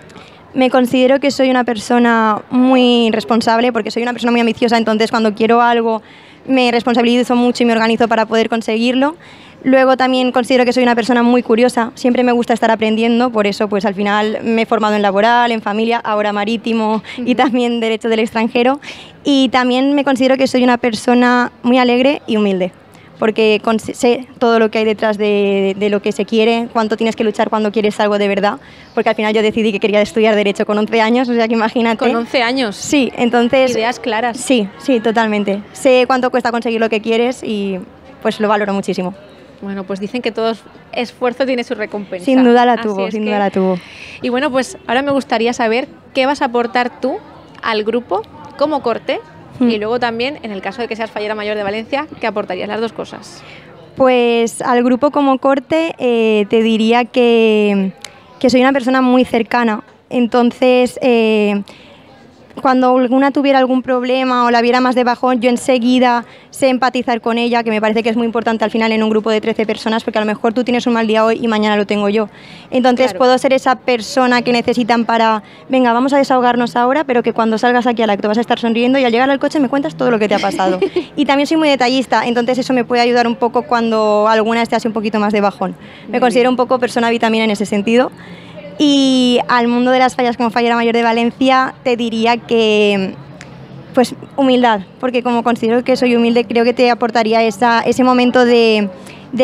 Me considero que soy una persona muy responsable, porque soy una persona muy ambiciosa, entonces cuando quiero algo me responsabilizo mucho y me organizo para poder conseguirlo. Luego también considero que soy una persona muy curiosa, siempre me gusta estar aprendiendo, por eso pues al final me he formado en laboral, en familia, ahora marítimo y también derecho del extranjero. Y también me considero que soy una persona muy alegre y humilde, porque sé todo lo que hay detrás de lo que se quiere, cuánto tienes que luchar cuando quieres algo de verdad, porque al final yo decidí que quería estudiar Derecho con 11 años, o sea que imagínate. ¿Con 11 años? Sí, entonces... Ideas claras. Sí, totalmente. Sé cuánto cuesta conseguir lo que quieres y pues lo valoro muchísimo. Bueno, pues dicen que todo esfuerzo tiene su recompensa. Sin duda la tuvo, sin duda la tuvo. Y bueno, pues ahora me gustaría saber qué vas a aportar tú al grupo como corte y luego también, en el caso de que seas Fallera Mayor de Valencia, ¿qué aportarías? Las dos cosas. Pues al grupo como corte te diría que soy una persona muy cercana. Entonces... cuando alguna tuviera algún problema o la viera más de bajón, yo enseguida sé empatizar con ella, que me parece que es muy importante al final en un grupo de 13 personas, porque a lo mejor tú tienes un mal día hoy y mañana lo tengo yo. Entonces puedo ser esa persona que necesitan para, venga, vamos a desahogarnos ahora, pero que cuando salgas aquí al acto vas a estar sonriendo y al llegar al coche me cuentas todo lo que te ha pasado. Y también soy muy detallista, entonces eso me puede ayudar un poco cuando alguna esté así un poquito más de bajón. Me considero un poco persona vitamina en ese sentido. Y al mundo de las fallas como Fallera Mayor de Valencia te diría que, pues humildad, porque como considero que soy humilde, creo que te aportaría ese momento de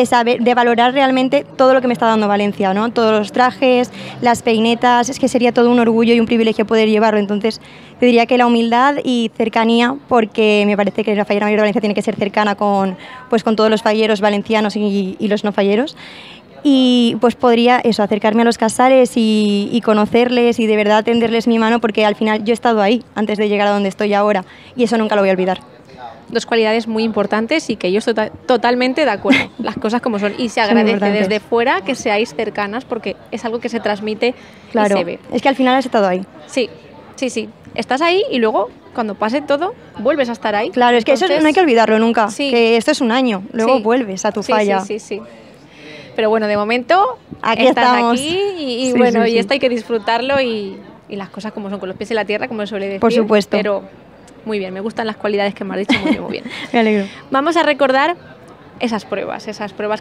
saber, de valorar realmente todo lo que me está dando Valencia, ¿no? Todos los trajes, las peinetas, es que sería todo un orgullo y un privilegio poder llevarlo, entonces te diría que la humildad y cercanía, porque me parece que la Fallera Mayor de Valencia tiene que ser cercana con todos los falleros valencianos y los no falleros. Y pues podría eso, acercarme a los casales y conocerles y de verdad tenderles mi mano, porque al final yo he estado ahí antes de llegar a donde estoy ahora y eso nunca lo voy a olvidar. dos cualidades muy importantes y que yo estoy totalmente de acuerdo, las cosas como son, y se agradece desde fuera que seáis cercanas porque es algo que se transmite, claro, y se ve. Es que al final has estado ahí. Sí, sí, sí. Estás ahí y luego, cuando pase todo, vuelves a estar ahí. Claro, es que entonces, eso no hay que olvidarlo nunca, sí, que esto es un año, luego sí, vuelves a tu falla. Sí, sí, sí, sí. Pero bueno, de momento aquí estamos. Aquí y sí, bueno, sí, sí, y esto hay que disfrutarlo y las cosas como son, con los pies en la tierra, como se suele decir. Por supuesto. Pero muy bien, me gustan las cualidades que me has dicho, muy bien, muy bien. Me alegro. Vamos a recordar esas pruebas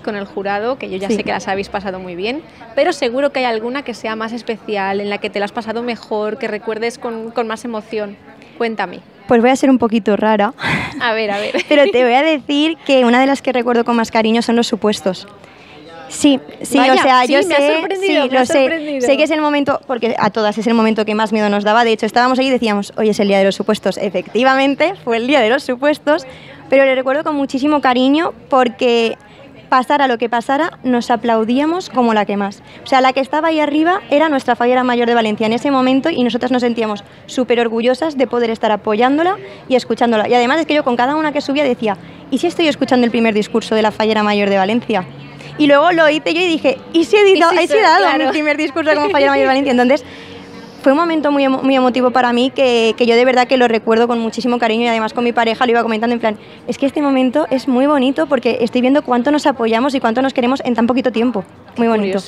con el jurado, que yo ya sé que las habéis pasado muy bien, pero seguro que hay alguna que sea más especial, en la que te la has pasado mejor, que recuerdes con más emoción. Cuéntame. Pues voy a ser un poquito rara. A ver, a ver. Pero te voy a decir que una de las que recuerdo con más cariño son los supuestos. Sí, sí. Vaya, o sea, sí, yo sé que es el momento, porque a todas es el momento que más miedo nos daba. De hecho, estábamos ahí y decíamos, hoy es el día de los supuestos. Efectivamente, fue el día de los supuestos, pero le recuerdo con muchísimo cariño porque pasara lo que pasara, nos aplaudíamos como la que más. O sea, la que estaba ahí arriba era nuestra fallera mayor de Valencia en ese momento y nosotras nos sentíamos súper orgullosas de poder estar apoyándola y escuchándola. Y además es que yo con cada una que subía decía, ¿y si estoy escuchando el primer discurso de la fallera mayor de Valencia? Y luego lo hice yo y dije, ¿y si he dado mi primer discurso como fallera mayor de Valencia? Entonces, fue un momento muy, muy emotivo para mí, que yo de verdad que lo recuerdo con muchísimo cariño, y además con mi pareja lo iba comentando en plan, es que este momento es muy bonito porque estoy viendo cuánto nos apoyamos y cuánto nos queremos en tan poquito tiempo. Muy bonito.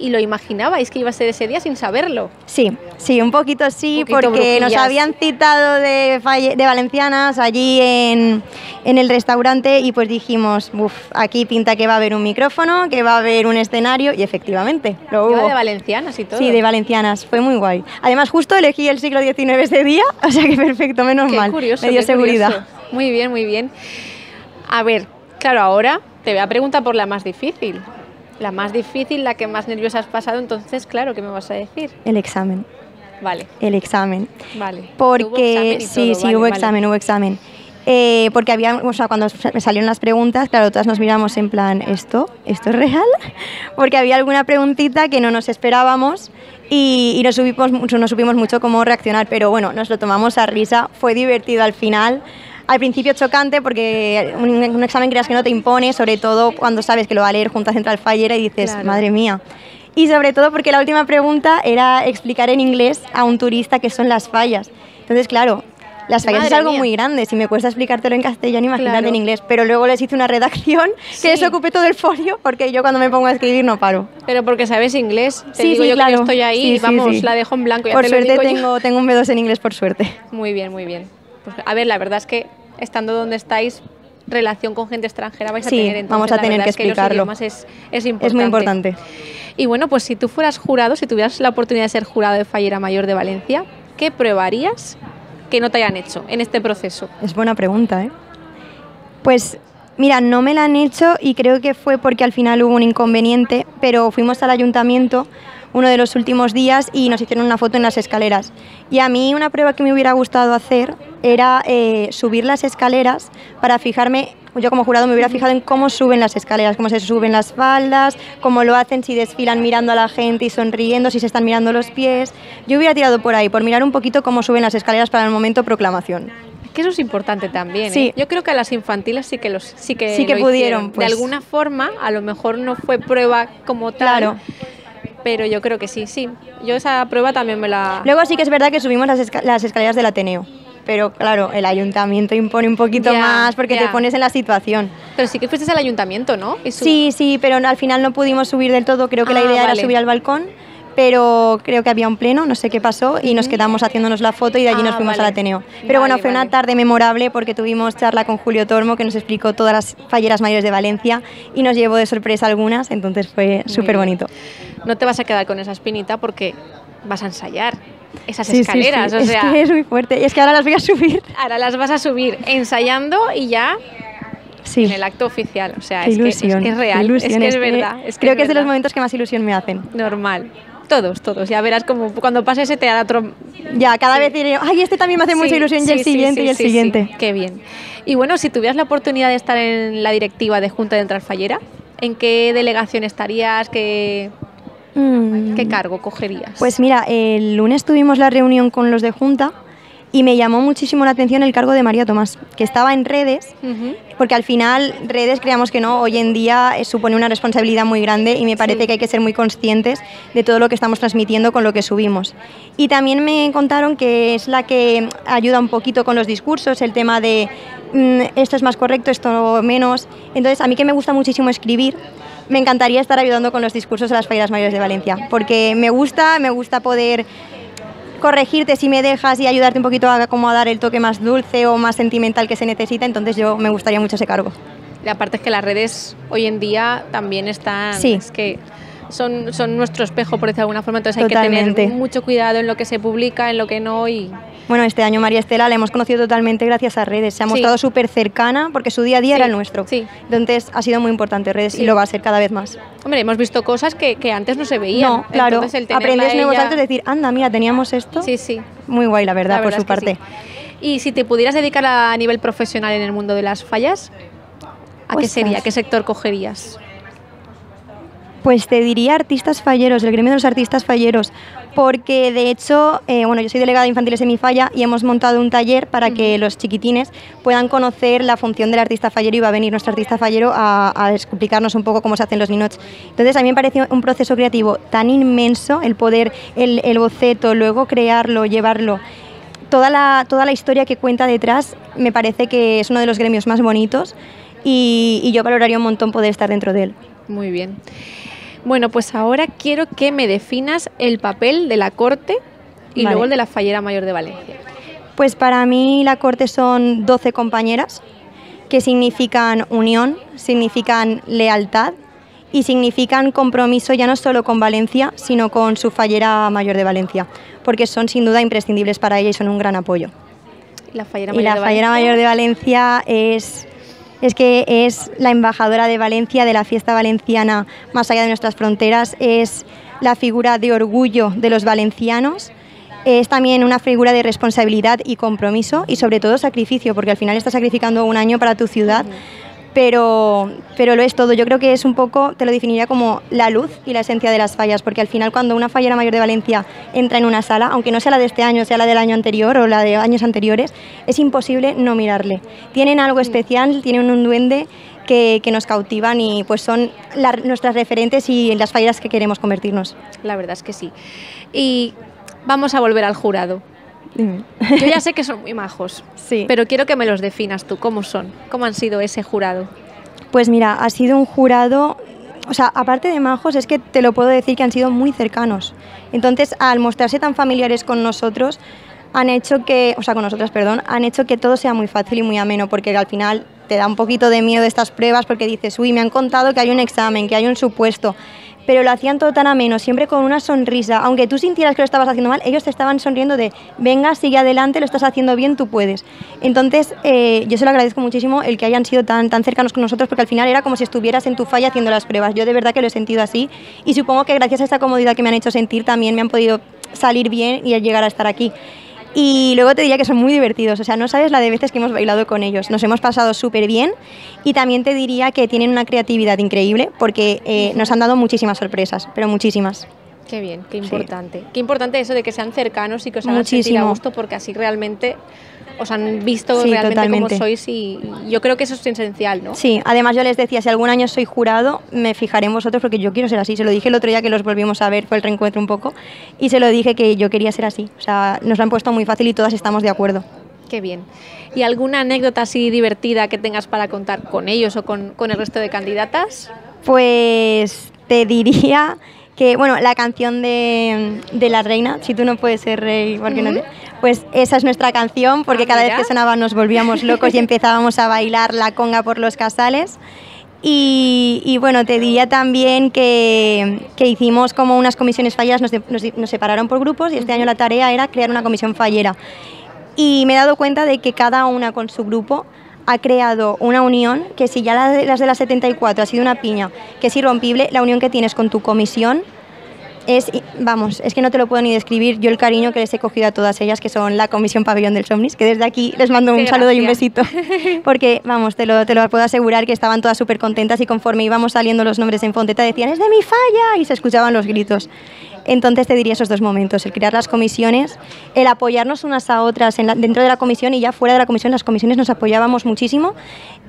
¿Y lo imaginabais que iba a ser ese día sin saberlo? Sí, sí, un poquito sí, porque nos habían citado de valencianas allí en el restaurante y pues dijimos, uff, aquí pinta que va a haber un micrófono, que va a haber un escenario, y efectivamente lo hubo. Iba de valencianas y todo. Sí, de valencianas, fue muy guay. Además, justo elegí el siglo XIX ese día, o sea que perfecto, menos mal. Qué curioso, me dio seguridad. Muy bien, muy bien. A ver, claro, ahora te voy a preguntar por la más difícil. La más difícil, la que más nerviosa has pasado, entonces, claro, ¿qué me vas a decir? El examen. Vale. El examen. Vale. Porque sí, sí, hubo examen, hubo examen. Porque había, o sea, cuando me salieron las preguntas, claro, todas nos miramos en plan, ¿esto es real? Porque había alguna preguntita que no nos esperábamos y no supimos mucho cómo reaccionar, pero bueno, nos lo tomamos a risa, fue divertido al final. Al principio chocante porque un examen creas que no te impone, sobre todo cuando sabes que lo va a leer Junta Central Fallera y dices, claro, madre mía. Y sobre todo porque la última pregunta era explicar en inglés a un turista qué son las fallas. Entonces, claro, las fallas es algo muy grande, si me cuesta explicártelo en castellano, imagínate en inglés. Pero luego les hice una redacción que les ocupé todo el folio porque yo cuando me pongo a escribir no paro. Pero porque sabes inglés, te digo yo que estoy ahí y vamos, la dejo en blanco. Ya por suerte tengo un B2 en inglés, por suerte. Muy bien, muy bien. Pues, a ver, la verdad es que estando donde estáis, relación con gente extranjera vais a tener. Entonces, vamos a tener que explicarlo. Que es importante. Es muy importante. Y bueno, pues si tú fueras jurado, si tuvieras la oportunidad de ser jurado de Fallera Mayor de Valencia, ¿qué probarías que no te hayan hecho en este proceso? Es buena pregunta, ¿eh? Pues mira, no me la han hecho y creo que fue porque al final hubo un inconveniente, pero fuimos al ayuntamiento uno de los últimos días y nos hicieron una foto en las escaleras. Y a mí una prueba que me hubiera gustado hacer era subir las escaleras para fijarme, yo como jurado me hubiera fijado en cómo suben las escaleras, cómo se suben las faldas, cómo lo hacen, si desfilan mirando a la gente y sonriendo, si se están mirando los pies. Yo hubiera tirado por ahí, por mirar un poquito cómo suben las escaleras para el momento proclamación. Que eso es importante también, sí. Yo creo que a las infantiles sí que lo pudieron hicieron. Pues, de alguna forma, a lo mejor no fue prueba como tal, claro, pero yo creo que sí, sí. Yo esa prueba también me la... Luego sí que es verdad que subimos las escaleras del Ateneo, pero claro, el ayuntamiento impone un poquito más porque te pones en la situación. Pero sí que fuiste al ayuntamiento, ¿no? Sí, sí, pero al final no pudimos subir del todo, creo que la idea era subir al balcón, pero creo que había un pleno, no sé qué pasó, y nos quedamos haciéndonos la foto y de allí nos fuimos al Ateneo. Pero bueno, fue una tarde memorable porque tuvimos charla con Julio Tormo, que nos explicó todas las falleras mayores de Valencia y nos llevó de sorpresa algunas, entonces fue súper bonito. No te vas a quedar con esa espinita porque vas a ensayar esas escaleras. Sí, sí. O sea, es que es muy fuerte y es que ahora las voy a subir. Ahora las vas a subir ensayando y ya... Sí. En el acto oficial, o sea, es que es real, ilusión, es que es verdad. Creo que es de los momentos que más ilusión me hacen. Normal. Todos, ya verás como cuando pase ese te da otro... Ya, cada vez diré, ay, este también me hace mucha ilusión, y el siguiente, y el siguiente. Sí. Qué bien. Y bueno, si tuvieras la oportunidad de estar en la directiva de Junta Central Fallera, ¿en qué delegación estarías? ¿Qué cargo cogerías? Pues mira, el lunes tuvimos la reunión con los de Junta y me llamó muchísimo la atención el cargo de María Tomás, que estaba en redes, porque al final redes, creamos que no, hoy en día supone una responsabilidad muy grande y me parece que hay que ser muy conscientes de todo lo que estamos transmitiendo con lo que subimos. Y también me contaron que es la que ayuda un poquito con los discursos, el tema de esto es más correcto, esto menos. Entonces, a mí que me gusta muchísimo escribir, me encantaría estar ayudando con los discursos a las fallas mayores de Valencia, porque me gusta poder corregirte si me dejas y ayudarte un poquito a como a dar el toque más dulce o más sentimental que se necesita, entonces yo me gustaría mucho ese cargo. Y aparte es que las redes hoy en día también están... Sí. Es que son nuestro espejo, por decirlo de alguna forma, entonces hay que tener mucho cuidado en lo que se publica, en lo que no y... Bueno, este año María Estela la hemos conocido totalmente gracias a redes, se ha mostrado súper cercana porque su día a día era el nuestro, entonces ha sido muy importante redes y lo va a ser cada vez más. Hombre, hemos visto cosas que antes no se veían. No, claro, entonces, el aprendes nuevos datos, decir, anda, mira, teníamos esto, muy guay la verdad por su parte. Sí. Y si te pudieras dedicar a nivel profesional en el mundo de las fallas, ¿a qué sería? ¿Qué sector cogerías? Pues te diría artistas falleros, el gremio de los artistas falleros, porque de hecho, bueno, yo soy delegada de infantiles en mi falla y hemos montado un taller para que los chiquitines puedan conocer la función del artista fallero y va a venir nuestro artista fallero a explicarnos un poco cómo se hacen los ninots. Entonces a mí me parece un proceso creativo tan inmenso el poder, el boceto, luego crearlo, llevarlo, toda la historia que cuenta detrás, me parece que es uno de los gremios más bonitos y yo valoraría un montón poder estar dentro de él. Muy bien. Bueno, pues ahora quiero que me definas el papel de la corte y luego el de la fallera mayor de Valencia. Pues para mí la corte son 12 compañeras que significan unión, significan lealtad y significan compromiso ya no solo con Valencia, sino con su fallera mayor de Valencia, porque son sin duda imprescindibles para ella y son un gran apoyo. ¿La fallera mayor de Valencia? Y la fallera mayor de Valencia es que es la embajadora de Valencia, de la fiesta valenciana más allá de nuestras fronteras, es la figura de orgullo de los valencianos, es también una figura de responsabilidad y compromiso y sobre todo sacrificio, porque al final estás sacrificando un año para tu ciudad, pero lo es todo. Yo creo que es un poco, te lo definiría como la luz y la esencia de las fallas, porque al final cuando una fallera mayor de Valencia entra en una sala, aunque no sea la de este año, sea la del año anterior o la de años anteriores, es imposible no mirarle. Tienen algo especial, tienen un duende que nos cautivan y pues son nuestras referentes y las falleras que queremos convertirnos. La verdad es que sí. Y vamos a volver al jurado. Yo ya sé que son muy majos, pero quiero que me los definas tú, ¿cómo son? ¿Cómo han sido ese jurado? Pues mira, ha sido un jurado, o sea, aparte de majos, es que te lo puedo decir que han sido muy cercanos. Entonces, al mostrarse tan familiares con nosotros, han hecho que, o sea, con nosotras, perdón, han hecho que todo sea muy fácil y muy ameno, porque al final te da un poquito de miedo estas pruebas, porque dices, uy, me han contado que hay un examen, que hay un supuesto, pero lo hacían todo tan ameno, siempre con una sonrisa. Aunque tú sintieras que lo estabas haciendo mal, ellos te estaban sonriendo de, venga, sigue adelante, lo estás haciendo bien, tú puedes. Entonces, yo se lo agradezco muchísimo el que hayan sido tan cercanos con nosotros, porque al final era como si estuvieras en tu falla haciendo las pruebas. Yo de verdad que lo he sentido así y supongo que gracias a esta comodidad que me han hecho sentir también me han podido salir bien y llegar a estar aquí. Y luego te diría que son muy divertidos, o sea, no sabes la de veces que hemos bailado con ellos, nos hemos pasado súper bien y también te diría que tienen una creatividad increíble porque nos han dado muchísimas sorpresas, pero muchísimas. Qué bien, qué importante. Sí. Qué importante eso de que sean cercanos y que os hagan sentir a gusto, porque así realmente os han visto realmente cómo sois y yo creo que eso es esencial, ¿no? Sí, además yo les decía, si algún año soy jurado, me fijaré en vosotros porque yo quiero ser así. Se lo dije el otro día que los volvimos a ver, fue el reencuentro un poco, y se lo dije que yo quería ser así. O sea, nos lo han puesto muy fácil y todas estamos de acuerdo. Qué bien. ¿Y alguna anécdota así divertida que tengas para contar con ellos o con el resto de candidatas? Pues te diría... que bueno, la canción de la reina, si tú no puedes ser rey, porque no te... Pues esa es nuestra canción, porque cada vez que sonaba nos volvíamos locos y empezábamos a bailar la conga por los casales. Y bueno, te diría también que hicimos como unas comisiones falleras, nos separaron por grupos y este año la tarea era crear una comisión fallera. Y me he dado cuenta de que cada una con su grupo ha creado una unión que si ya las de las 74 ha sido una piña, que es irrompible, la unión que tienes con tu comisión es, vamos, es que no te lo puedo ni describir yo el cariño que les he cogido a todas ellas, que son la Comisión Pabellón del Somnis, que desde aquí les mando un saludo y un besito, porque vamos, te lo puedo asegurar que estaban todas súper contentas y conforme íbamos saliendo los nombres en fonteta decían, es de mi falla, y se escuchaban los gritos. Entonces te diría esos dos momentos, el crear las comisiones, el apoyarnos unas a otras dentro de la comisión y ya fuera de la comisión, las comisiones nos apoyábamos muchísimo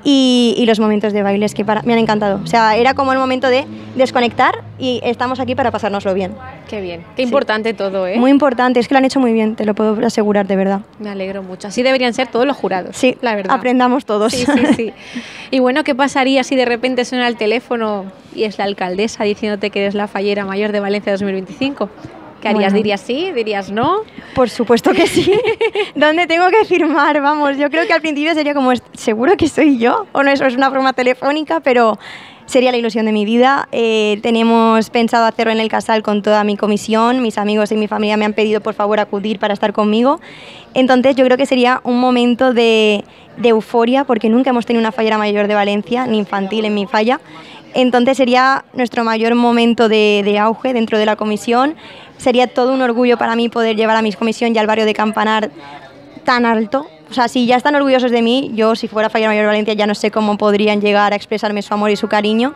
y los momentos de bailes que me han encantado. O sea, era como el momento de desconectar y estamos aquí para pasárnoslo bien. Qué bien, qué importante todo, ¿eh? Muy importante, es que lo han hecho muy bien, te lo puedo asegurar, de verdad. Me alegro mucho, así deberían ser todos los jurados. Sí, la verdad. Aprendamos todos. Sí, sí, sí. Y bueno, ¿qué pasaría si de repente suena el teléfono y es la alcaldesa diciéndote que eres la fallera mayor de Valencia 2025? ¿Qué harías? Bueno. ¿Dirías sí? ¿Dirías no? Por supuesto que sí. ¿Dónde tengo que firmar? Vamos, yo creo que al principio sería como, ¿seguro que soy yo? O no, eso es una broma telefónica, pero sería la ilusión de mi vida. Tenemos pensado hacerlo en el casal con toda mi comisión. Mis amigos y mi familia me han pedido, por favor, acudir para estar conmigo. Entonces yo creo que sería un momento de euforia, porque nunca hemos tenido una fallera mayor de Valencia, ni infantil en mi falla. Entonces sería nuestro mayor momento de auge dentro de la comisión. Sería todo un orgullo para mí poder llevar a mi comisión y al barrio de Campanar tan alto. O sea, si ya están orgullosos de mí, yo si fuera fallera mayor de Valencia ya no sé cómo podrían llegar a expresarme su amor y su cariño.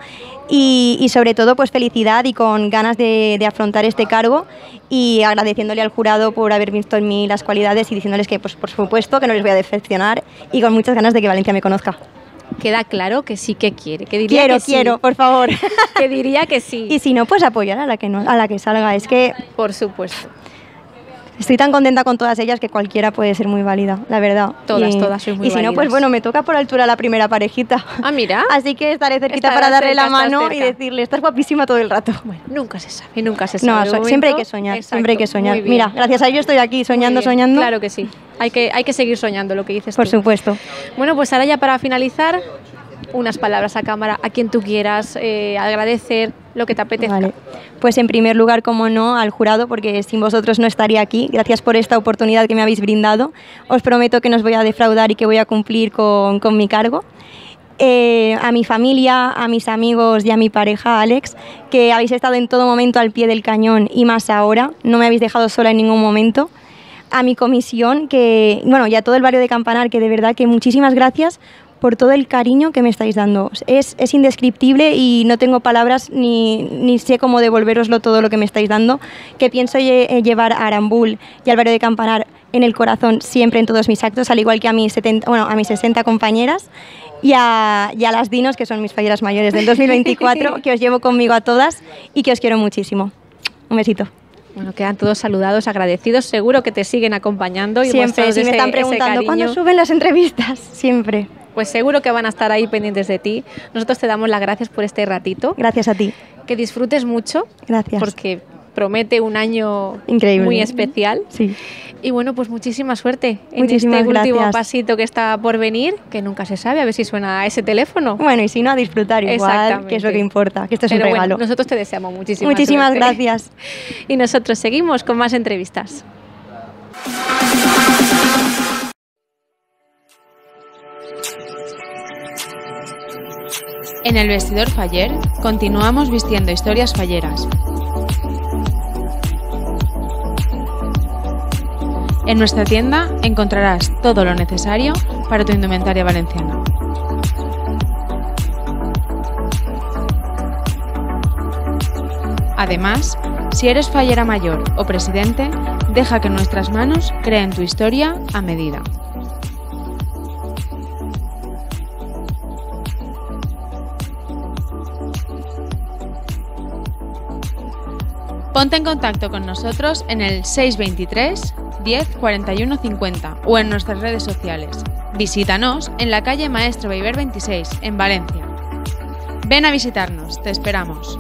Y sobre todo, pues felicidad y con ganas de afrontar este cargo y agradeciéndole al jurado por haber visto en mí las cualidades y diciéndoles que, pues por supuesto, que no les voy a decepcionar y con muchas ganas de que Valencia me conozca. Queda claro que sí que quiere, que diría que sí. Quiero, por favor. Que diría que sí. Y si no, pues apoyar a la que no, a la que salga, es que... Por supuesto. Estoy tan contenta con todas ellas que cualquiera puede ser muy válida, la verdad. Todas, todas sois muy válidas. Y si no, pues bueno, me toca por altura la primera parejita. Ah, mira. Así que estaré cerquita para darle la mano y decirle, estás guapísima todo el rato. Bueno, nunca se sabe, nunca se sabe. No, siempre hay que soñar, siempre hay que soñar. Mira, gracias a ello estoy aquí soñando, soñando. Claro que sí, hay que seguir soñando lo que dices tú. Por supuesto. Bueno, pues ahora ya para finalizar, unas palabras a cámara, a quien tú quieras, agradecer lo que te apetezca. Vale. Pues en primer lugar, como no, al jurado, porque sin vosotros no estaría aquí. Gracias por esta oportunidad que me habéis brindado. Os prometo que no os voy a defraudar y que voy a cumplir con mi cargo. A mi familia, a mis amigos y a mi pareja, Alex, que habéis estado en todo momento al pie del cañón y más ahora. No me habéis dejado sola en ningún momento. A mi comisión, que, bueno, y a todo el barrio de Campanar, que de verdad que muchísimas gracias por todo el cariño que me estáis dando. Es indescriptible y no tengo palabras ni sé cómo devolveroslo todo lo que me estáis dando, que pienso llevar a Arambul y al barrio de Campanar en el corazón siempre en todos mis actos, al igual que a mis, 70, bueno, a mis 60 compañeras y a las dinos, que son mis falleras mayores del 2024, que os llevo conmigo a todas y que os quiero muchísimo. Un besito. Bueno, quedan todos saludados, agradecidos, seguro que te siguen acompañando. Y siempre, si me están preguntando, ¿cuándo suben las entrevistas? Siempre. Pues seguro que van a estar ahí pendientes de ti. Nosotros te damos las gracias por este ratito. Gracias a ti. Que disfrutes mucho. Gracias. Porque promete un año increíble, muy especial. Sí. Y bueno, pues muchísima suerte en este último pasito que está por venir, que nunca se sabe, a ver si suena ese teléfono. Bueno, y si no, a disfrutar igual, que es lo que importa, que esto es un regalo. Bueno, nosotros te deseamos muchísimas suerte. Gracias. Y nosotros seguimos con más entrevistas. En el vestidor faller continuamos vistiendo historias falleras. En nuestra tienda encontrarás todo lo necesario para tu indumentaria valenciana. Además, si eres fallera mayor o presidente, deja que nuestras manos creen tu historia a medida. Ponte en contacto con nosotros en el 623 10 41 50 o en nuestras redes sociales. Visítanos en la calle Maestro Beiber 26, en Valencia. Ven a visitarnos, te esperamos.